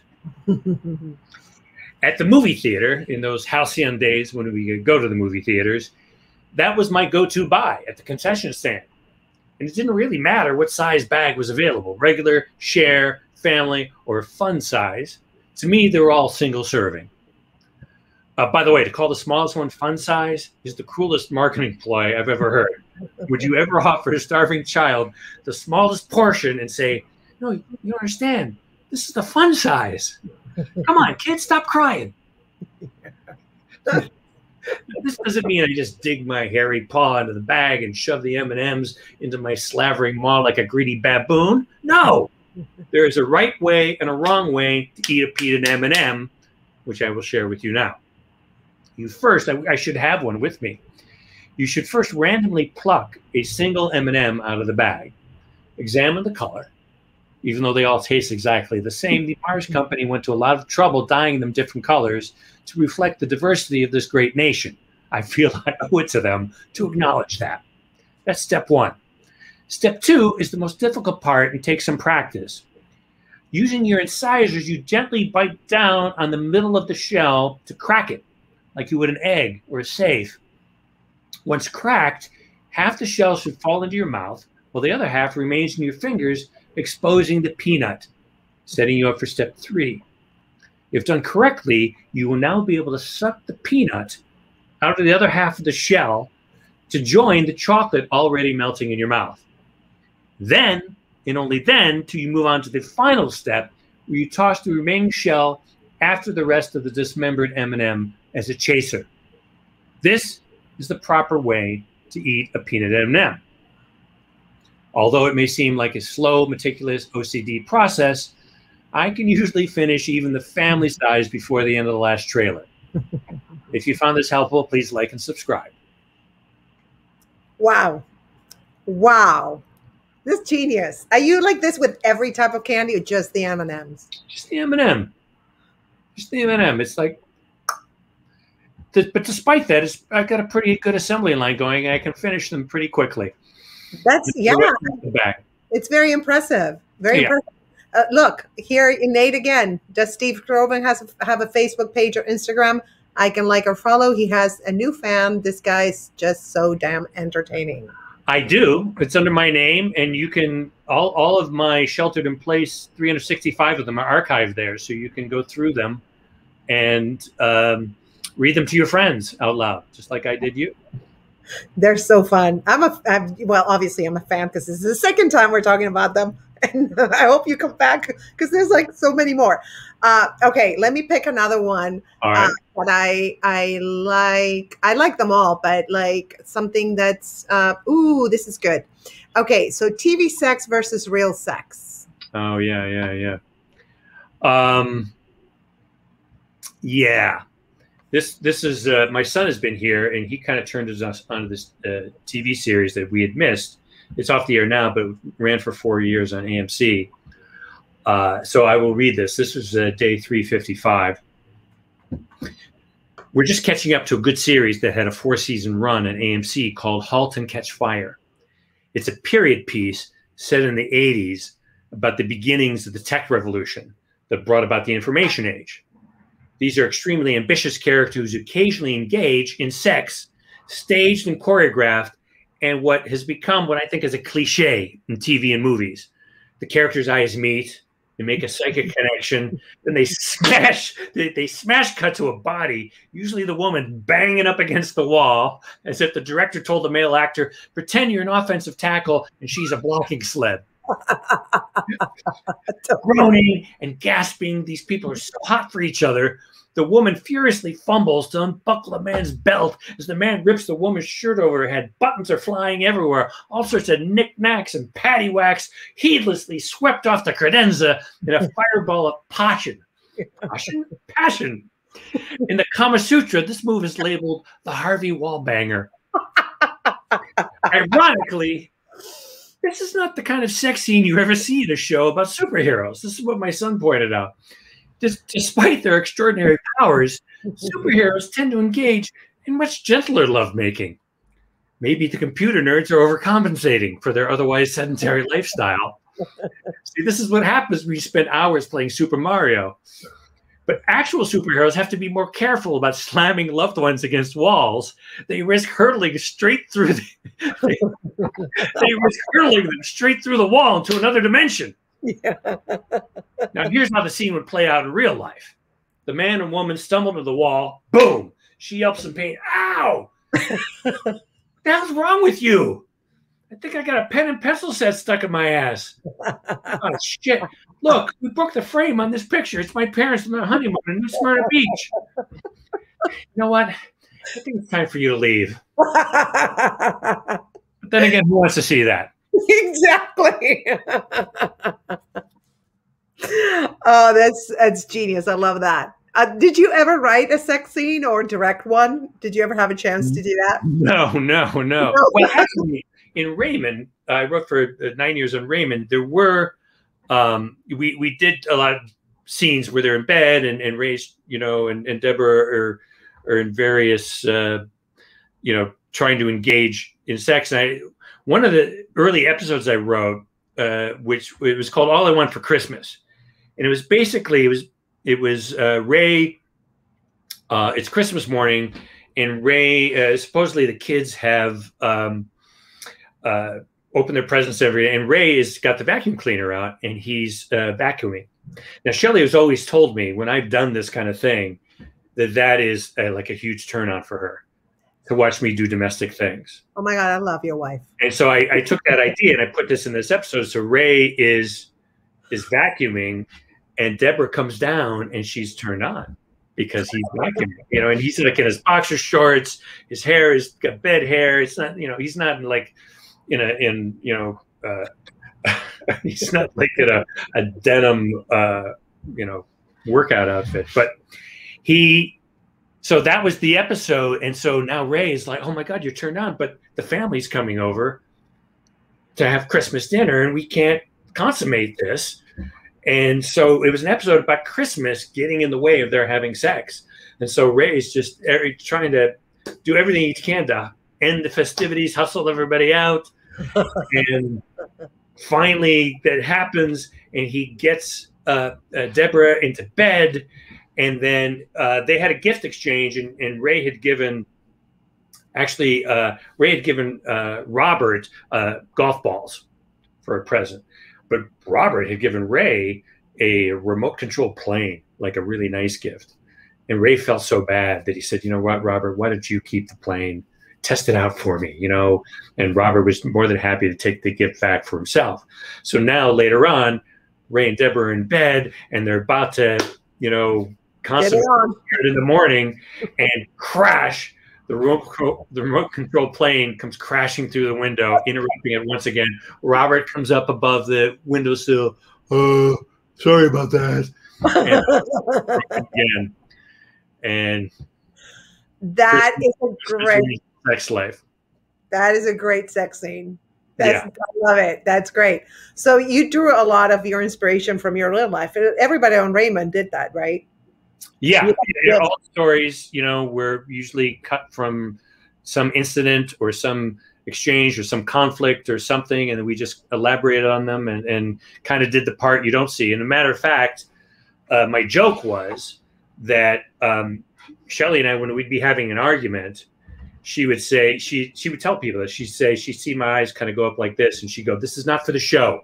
At the movie theater, in those halcyon days when we could go to the movie theaters, that was my go-to buy at the concession stand. And it didn't really matter what size bag was available, regular, share, family, or fun size. To me, they were all single serving. By the way, to call the smallest one fun size is the cruelest marketing ploy I've ever heard. Would you ever offer a starving child the smallest portion and say, no, you don't understand, this is the fun size. Come on, kids, stop crying. This doesn't mean I just dig my hairy paw into the bag and shove the M&Ms into my slavering maw like a greedy baboon. No, there is a right way and a wrong way to eat a peanut M&M, which I will share with you now. You first, I should have one with me. You should first randomly pluck a single M&M out of the bag, examine the color. Even though they all taste exactly the same, the Mars Company went to a lot of trouble dyeing them different colors to reflect the diversity of this great nation. I feel I owe it to them to acknowledge that. That's step one. Step two is the most difficult part and takes some practice. Using your incisors, you gently bite down on the middle of the shell to crack it, like you would an egg or a safe. Once cracked, half the shell should fall into your mouth, while the other half remains in your fingers, exposing the peanut, setting you up for step three. If done correctly, you will now be able to suck the peanut out of the other half of the shell to join the chocolate already melting in your mouth. Then, and only then, till you move on to the final step, where you toss the remaining shell after the rest of the dismembered M&M as a chaser. This is the proper way to eat a peanut M&M. Although it may seem like a slow, meticulous OCD process, I can usually finish even the family size before the end of the last trailer. If you found this helpful, please like and subscribe. Wow. Wow. This is genius. Are you like this with every type of candy or just the M&Ms? Just the M&M. Just the M&M. It's like, but despite that, I've got a pretty good assembly line going. I can finish them pretty quickly. That's, yeah, it's very impressive. Very impressive. Look, here, Nate again. Does Steve Skrovan have a Facebook page or Instagram? I can like or follow. He has a new fan. This guy's just so damn entertaining. I do. It's under my name, and you can, all of my Sheltered in Place, 365 of them are archived there, so you can go through them and read them to your friends out loud, just like I did you. They're so fun. I'm well, obviously I'm a fan because this is the second time we're talking about them. and I hope you come back because there's like so many more. Okay, let me pick another one. All right. That I like them all, but like something that's ooh, this is good. Okay, so TV sex versus real sex. Oh yeah. Yeah. This is my son has been here and he kind of turned us onto this TV series that we had missed. It's off the air now, but it ran for 4 years on AMC. So I will read this. This was day 355. We're just catching up to a good series that had a 4-season run on AMC called Halt and Catch Fire. It's a period piece set in the 80s about the beginnings of the tech revolution that brought about the information age. These are extremely ambitious characters who occasionally engage in sex, staged and choreographed, and what has become what I think is a cliche in TV and movies. The characters' eyes meet, they make a psychic connection, then they smash cut to a body, usually the woman banging up against the wall, as if the director told the male actor, pretend you're an offensive tackle and she's a blocking sled. Groaning and gasping, these people are so hot for each other. The woman furiously fumbles to unbuckle the man's belt as the man rips the woman's shirt over her head. Buttons are flying everywhere. All sorts of knickknacks and paddywhacks heedlessly swept off the credenza in a fireball of passion. Passion? Passion. In the Kama Sutra, this move is labeled the Harvey Wallbanger. Ironically, this is not the kind of sex scene you ever see in a show about superheroes. This is what my son pointed out. Despite their extraordinary powers, superheroes tend to engage in much gentler lovemaking. Maybe the computer nerds are overcompensating for their otherwise sedentary lifestyle. See, this is what happens when you spend hours playing Super Mario. But actual superheroes have to be more careful about slamming loved ones against walls. They risk hurtling straight through the, they risk hurtling them straight through the wall into another dimension. Yeah. Now here's how the scene would play out in real life. The man and woman stumble to the wall. Boom. She yelps in pain. Ow! What the hell's wrong with you? I think I got a pen and pencil set stuck in my ass. Oh, shit. Look, we broke the frame on this picture. It's my parents on their honeymoon in New Smyrna Beach. You know what? I think it's time for you to leave. But then again, who wants to see that? Exactly. Oh, that's genius. I love that. Did you ever write a sex scene or direct one? Did you ever have a chance to do that? No. Well, actually, in Raymond, I wrote for 9 years on Raymond. There were, we did a lot of scenes where they're in bed and Ray's, you know, and Deborah are in various, you know, trying to engage in sex. And one of the early episodes I wrote, which it was called All I Want for Christmas. And it was basically, it was Ray, it's Christmas morning and Ray, supposedly the kids have, open their presents every day. And Ray has got the vacuum cleaner out and he's vacuuming. Now, Shelley has always told me when I've done this kind of thing, that that is like a huge turn on for her to watch me do domestic things. Oh my God, I love your wife. And so I took that idea and I put this in this episode. So Ray is vacuuming and Deborah comes down and she's turned on because he's vacuuming, you know, and he's like in his boxer shorts, his hair is got bed hair. It's not, you know, he's not like, he's not like in a denim, you know, workout outfit, but he, so that was the episode. And so now Ray is like, oh my God, you're turned on, but the family's coming over to have Christmas dinner and we can't consummate this. And so it was an episode about Christmas getting in the way of their having sex. And so Ray's just trying to do everything he can to end the festivities, hustle everybody out. And finally that happens and he gets Deborah into bed. And then they had a gift exchange and Ray had given, Robert golf balls for a present. But Robert had given Ray a remote control plane, like a really nice gift. And Ray felt so bad that he said, you know what, Robert, why don't you keep the plane? test it out for me, you know? And Robert was more than happy to take the gift back for himself. So now later on, Ray and Deborah are in bed and they're about to, you know, constantly in the morning, and crash, the remote control plane comes crashing through the window, interrupting it once again. Robert comes up above the windowsill. Oh, sorry about that. And, again, and that is a great sex life. That is a great sex scene. That's, yeah. I love it. That's great. So you drew a lot of your inspiration from your real life. Everybody on Raymond did that, right? Yeah. Yeah. All stories, you know, were usually cut from some incident or some exchange or some conflict or something. And we just elaborated on them and kind of did the part you don't see. And a matter of fact, my joke was that Shelley and I, when we'd be having an argument, she would say, she would tell people that she'd say, she'd see my eyes kind of go up like this. And she'd go, this is not for the show.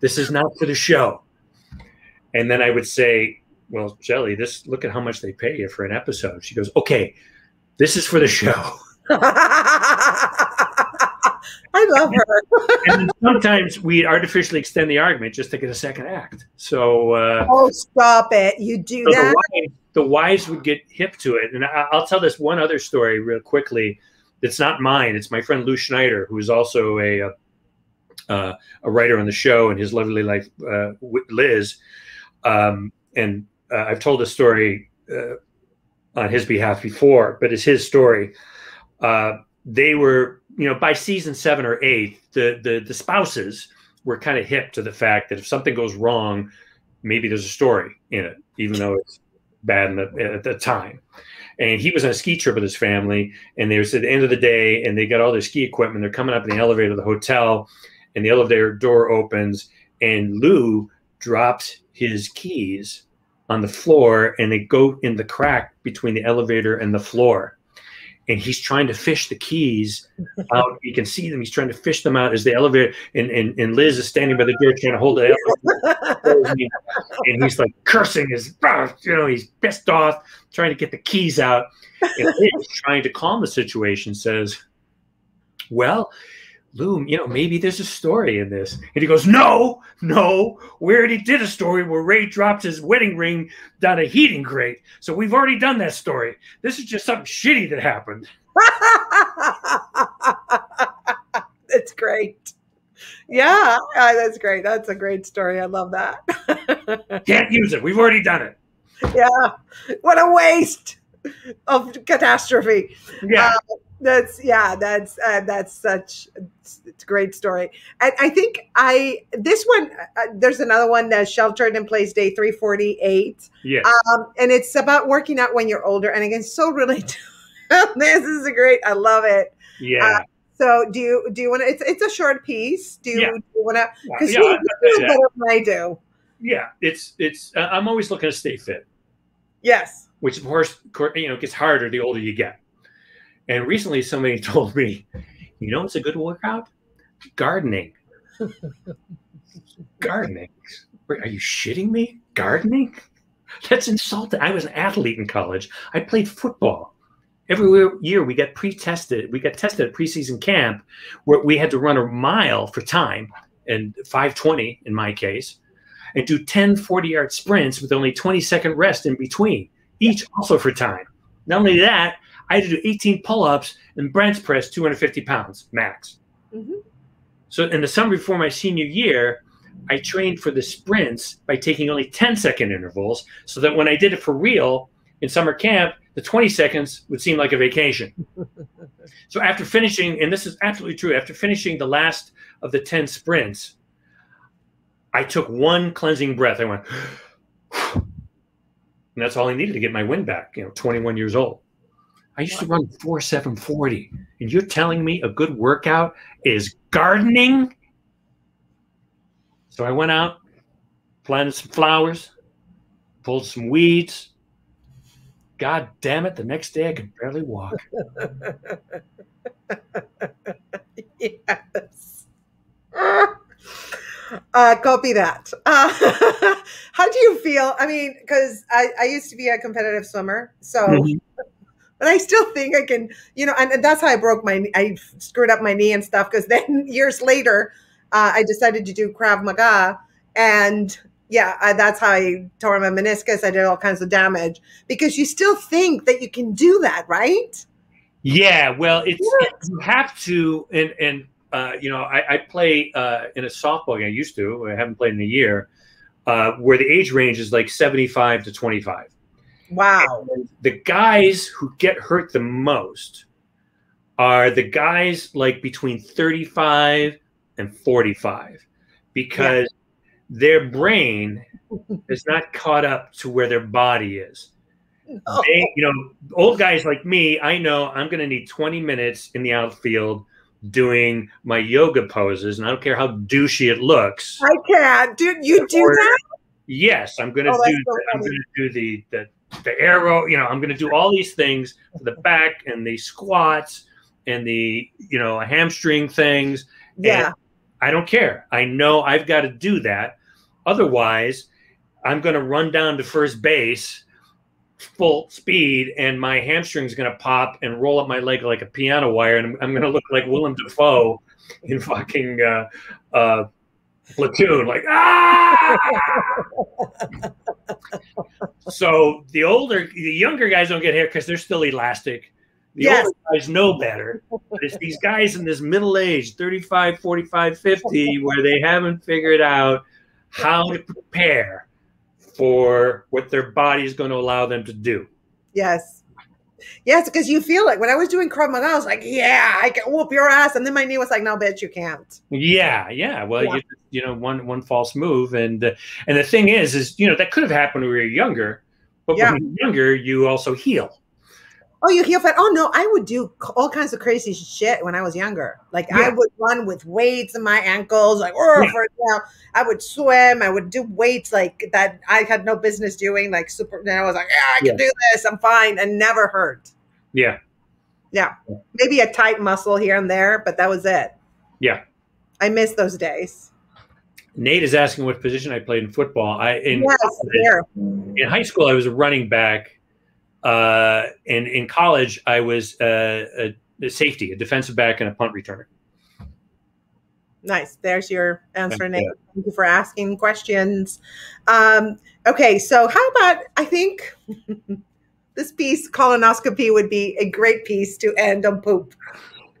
This is not for the show. And then I would say, well, Shelley, this, look at how much they pay you for an episode. She goes, okay, this is for the show. I love her. And sometimes we artificially extend the argument just to get a second act. So, oh, stop it. You do so that? The wives would get hip to it. And I'll tell this one other story real quickly. It's not mine. It's my friend Lou Schneider, who is also a writer on the show, and his lovely life, Liz. I've told this story on his behalf before, but it's his story. They were, you know, by season 7 or 8, the spouses were kind of hip to the fact that if something goes wrong, maybe there's a story in it, even though it's bad at the time. And he was on a ski trip with his family, and they were at the end of the day, and they got all their ski equipment. They're coming up in the elevator of the hotel, and the elevator door opens, and Lou drops his keys on the floor, and they go in the crack between the elevator and the floor. And he's trying to fish the keys out. You can see them. He's trying to fish them out as the elevator. And Liz is standing by the door trying to hold the elevator. And he's like cursing his, you know, he's pissed off, trying to get the keys out. And Liz, trying to calm the situation, says, well, Lou, you know, maybe there's a story in this. And he goes, no, no, we already did a story where Ray dropped his wedding ring down a heating grate. So we've already done that story. This is just something shitty that happened. That's great. Yeah, that's great. That's a great story. I love that. Can't use it. We've already done it. Yeah. What a waste of catastrophe. Yeah. That's such, it's a great story. And I think this one, there's another one that's Sheltered in Place, day 348. Yes. And it's about working out when you're older. And again, so related. This is a great, I love it. Yeah. So do you want to, it's a short piece. Do you want to, because you do better than I do. Yeah. I'm always looking to stay fit. Yes. Which of course, you know, gets harder the older you get. And recently somebody told me, you know what's a good workout? Gardening. Gardening. Are you shitting me? Gardening? That's insulting. I was an athlete in college. I played football. Every year we got pre-tested. We got tested at preseason camp where we had to run a mile for time, and 5:20 in my case, and do 10 40-yard sprints with only 20-second rest in between, each also for time. Not only that, I had to do 18 pull-ups and bench press 250 pounds max. Mm-hmm. So in the summer before my senior year, I trained for the sprints by taking only 10-second intervals so that when I did it for real in summer camp, the 20 seconds would seem like a vacation. So after finishing, and this is absolutely true, after finishing the last of the 10 sprints, I took one cleansing breath. I went, and that's all I needed to get my wind back, you know, 21 years old. I used to run 4:7:40, and you're telling me a good workout is gardening? So I went out, planted some flowers, pulled some weeds. God damn it, the next day I could barely walk. Yes. Copy that. How do you feel? I mean, because I used to be a competitive swimmer, so... Mm-hmm. But I still think I can, you know, and that's how I broke my, I screwed up my knee and stuff. Because then years later, I decided to do Krav Maga. And yeah, that's how I tore my meniscus. I did all kinds of damage because you still think that you can do that, right? Yeah, well, it's, you have to, and you know, I play in a softball game. I used to, I haven't played in a year, where the age range is like 75 to 25. Wow. And the guys who get hurt the most are the guys like between 35 and 45 because their brain is not caught up to where their body is. No. They, you know, old guys like me, I know I'm going to need 20 minutes in the outfield doing my yoga poses, and I don't care how douchey it looks. I can't. Dude, you do that? Yes, I'm going to do the arrow. You know, I'm going to do all these things for the back and the squats and the, you know, hamstring things. Yeah. And I don't care. I know I've got to do that. Otherwise, I'm going to run down to first base full speed and my hamstring's going to pop and roll up my leg like a piano wire. And I'm going to look like Willem Dafoe in fucking Platoon, like, ah! So the younger guys don't get hair because they're still elastic. The older guys know better. But it's these guys in this middle age, 35, 45, 50, where they haven't figured out how to prepare for what their body is going to allow them to do. Yes. Yes, because you feel like when I was doing Krav Maga, I was like, yeah, I can whoop your ass. And then my knee was like, no, bitch, you can't. Yeah, yeah. Well, yeah. You know, one false move. And the thing is, you know, that could have happened when we were younger. But when you're younger, you also heal. Oh, you heal fat. Oh, no, I would do all kinds of crazy shit when I was younger. Like, I would run with weights in my ankles. Like, for example, I would swim. I would do weights like that I had no business doing. Like, super. And I was like, yeah, I can do this. I'm fine. And never hurt. Yeah. Yeah. Maybe a tight muscle here and there, but that was it. Yeah. I miss those days. Nate is asking what position I played in football. In high school, I was a running back. And in college, I was a safety, a defensive back, and a punt returner. Nice. There's your answer, Nate. Thank you for asking questions. Okay, so how about, I think this piece, colonoscopy, would be a great piece to end on poop.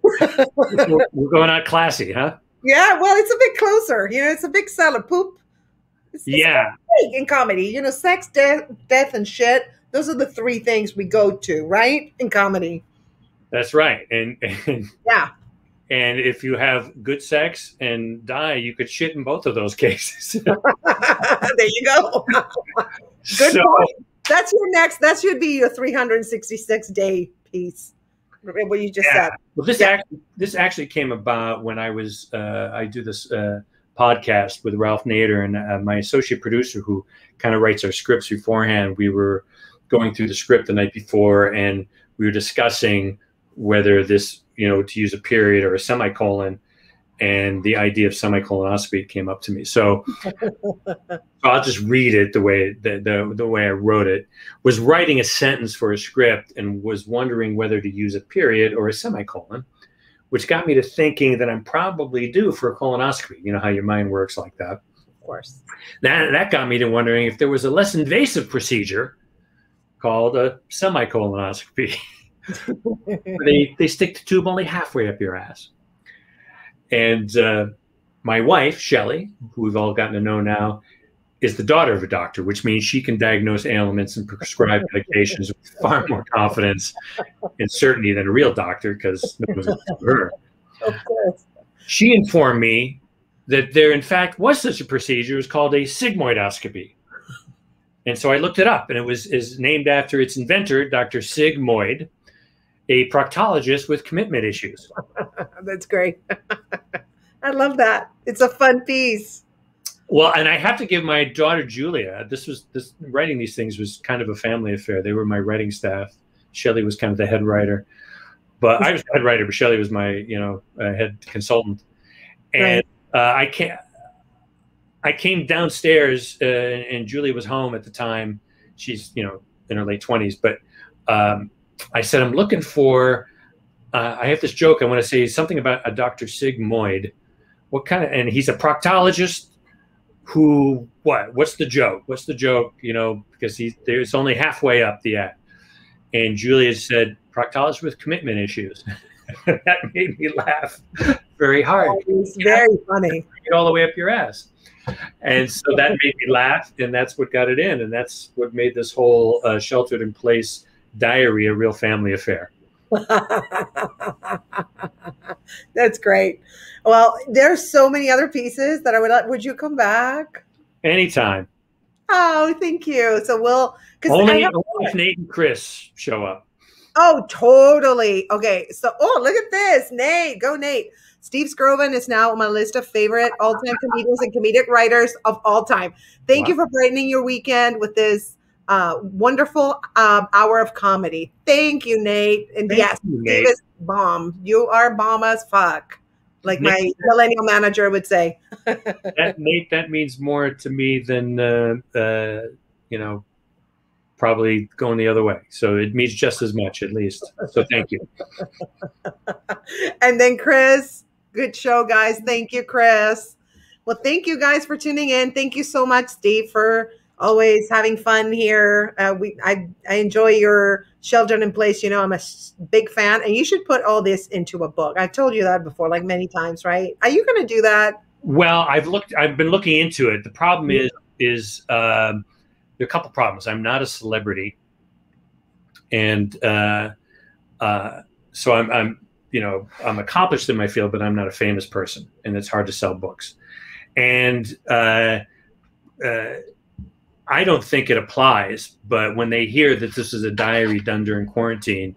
We're going out classy, huh? Yeah, well, it's a bit closer. You know, it's a big sell of poop. It's big in comedy. You know, sex, death, and shit. Those are the three things we go to, right? In comedy. That's right. And if you have good sex and die, you could shit in both of those cases. There you go. Good point. That should be your 366-day piece. What you just said. Well, this actually came about when I was, I do this podcast with Ralph Nader and my associate producer who kind of writes our scripts beforehand. We were going through the script the night before, and we were discussing whether this, you know, to use a period or a semicolon, and the idea of semicolonoscopy came up to me. So I'll just read it the way the way I wrote it. Was writing a sentence for a script and was wondering whether to use a period or a semicolon, which got me to thinking that I'm probably due for a colonoscopy. You know how your mind works like that. Of course. That got me to wondering if there was a less invasive procedure called a semicolonoscopy. They stick the tube only halfway up your ass. And my wife, Shelley, who we've all gotten to know now, is the daughter of a doctor, which means she can diagnose ailments and prescribe medications with far more confidence and certainty than a real doctor, because no one's going to do her. Of course. She informed me that there, in fact, was such a procedure. It was called a sigmoidoscopy. And so I looked it up, and it is named after its inventor, Dr. Sig Moid, a proctologist with commitment issues. That's great. I love that. It's a fun piece. Well, and I have to give my daughter, Julia, writing these things was kind of a family affair. They were my writing staff. Shelley was kind of the head writer, but I was the head writer, but Shelley was my, you know, head consultant. And I came downstairs, and Julia was home at the time. She's, you know, in her late 20s, but I said, I'm looking for, I have this joke. I want to say something about a Dr. Sigmoid. What kind of, and he's a proctologist who, what's the joke? What's the joke? You know, because it's only halfway up the act. And Julia said, proctologist with commitment issues. That made me laugh very hard. Oh, it's very funny. Get all the way up your ass. And so that made me laugh, and that's what got it in. And that's what made this whole Sheltered in Place diary a real family affair. That's great. Well, there's so many other pieces that I would like. Would you come back? Anytime. Oh, thank you. So we'll, because only if Nate and Chris show up. Oh, totally. Okay. So, oh, look at this. Nate. Go, Nate. Steve Skrovan is now on my list of favorite all-time comedians and comedic writers of all time. Thank you for brightening your weekend with this wonderful hour of comedy. Thank you, Nate. And yes, Steve is bomb. You are bomb as fuck. Like Nate, my millennial manager would say. That, Nate, that means more to me than, you know, probably going the other way. So it means just as much, at least. So thank you. And then Chris, good show, guys. Thank you, Chris. Well, thank you guys for tuning in. Thank you so much, Steve, for always having fun here. I enjoy your Sheltered in Place. You know, I'm a big fan, and you should put all this into a book. I've told you that before, like many times, right? Are you going to do that? Well, I've been looking into it. The problem is a couple problems. I'm not a celebrity, and so I'm you know, I'm accomplished in my field, but I'm not a famous person, and it's hard to sell books. And I don't think it applies, but when they hear that this is a diary done during quarantine,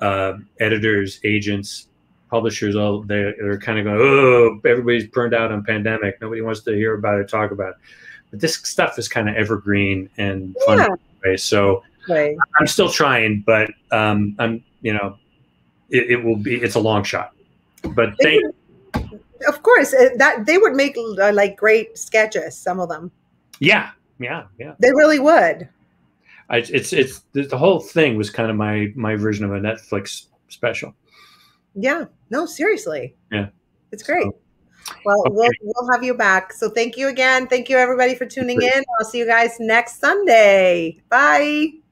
editors, agents, publishers, all they're kind of going, oh, everybody's burned out on pandemic. Nobody wants to hear about it, talk about it. But this stuff is kind of evergreen and fun. Anyway. So I'm still trying, but I'm, you know, it will be, it's a long shot, but of course that they would make like great sketches. Some of them. Yeah. Yeah. Yeah. They really would. It's the whole thing was kind of my version of a Netflix special. Yeah. No, seriously. Yeah. It's great. So, well, okay. We'll have you back. So thank you again. Thank you, everybody, for tuning in. I'll see you guys next Sunday. Bye.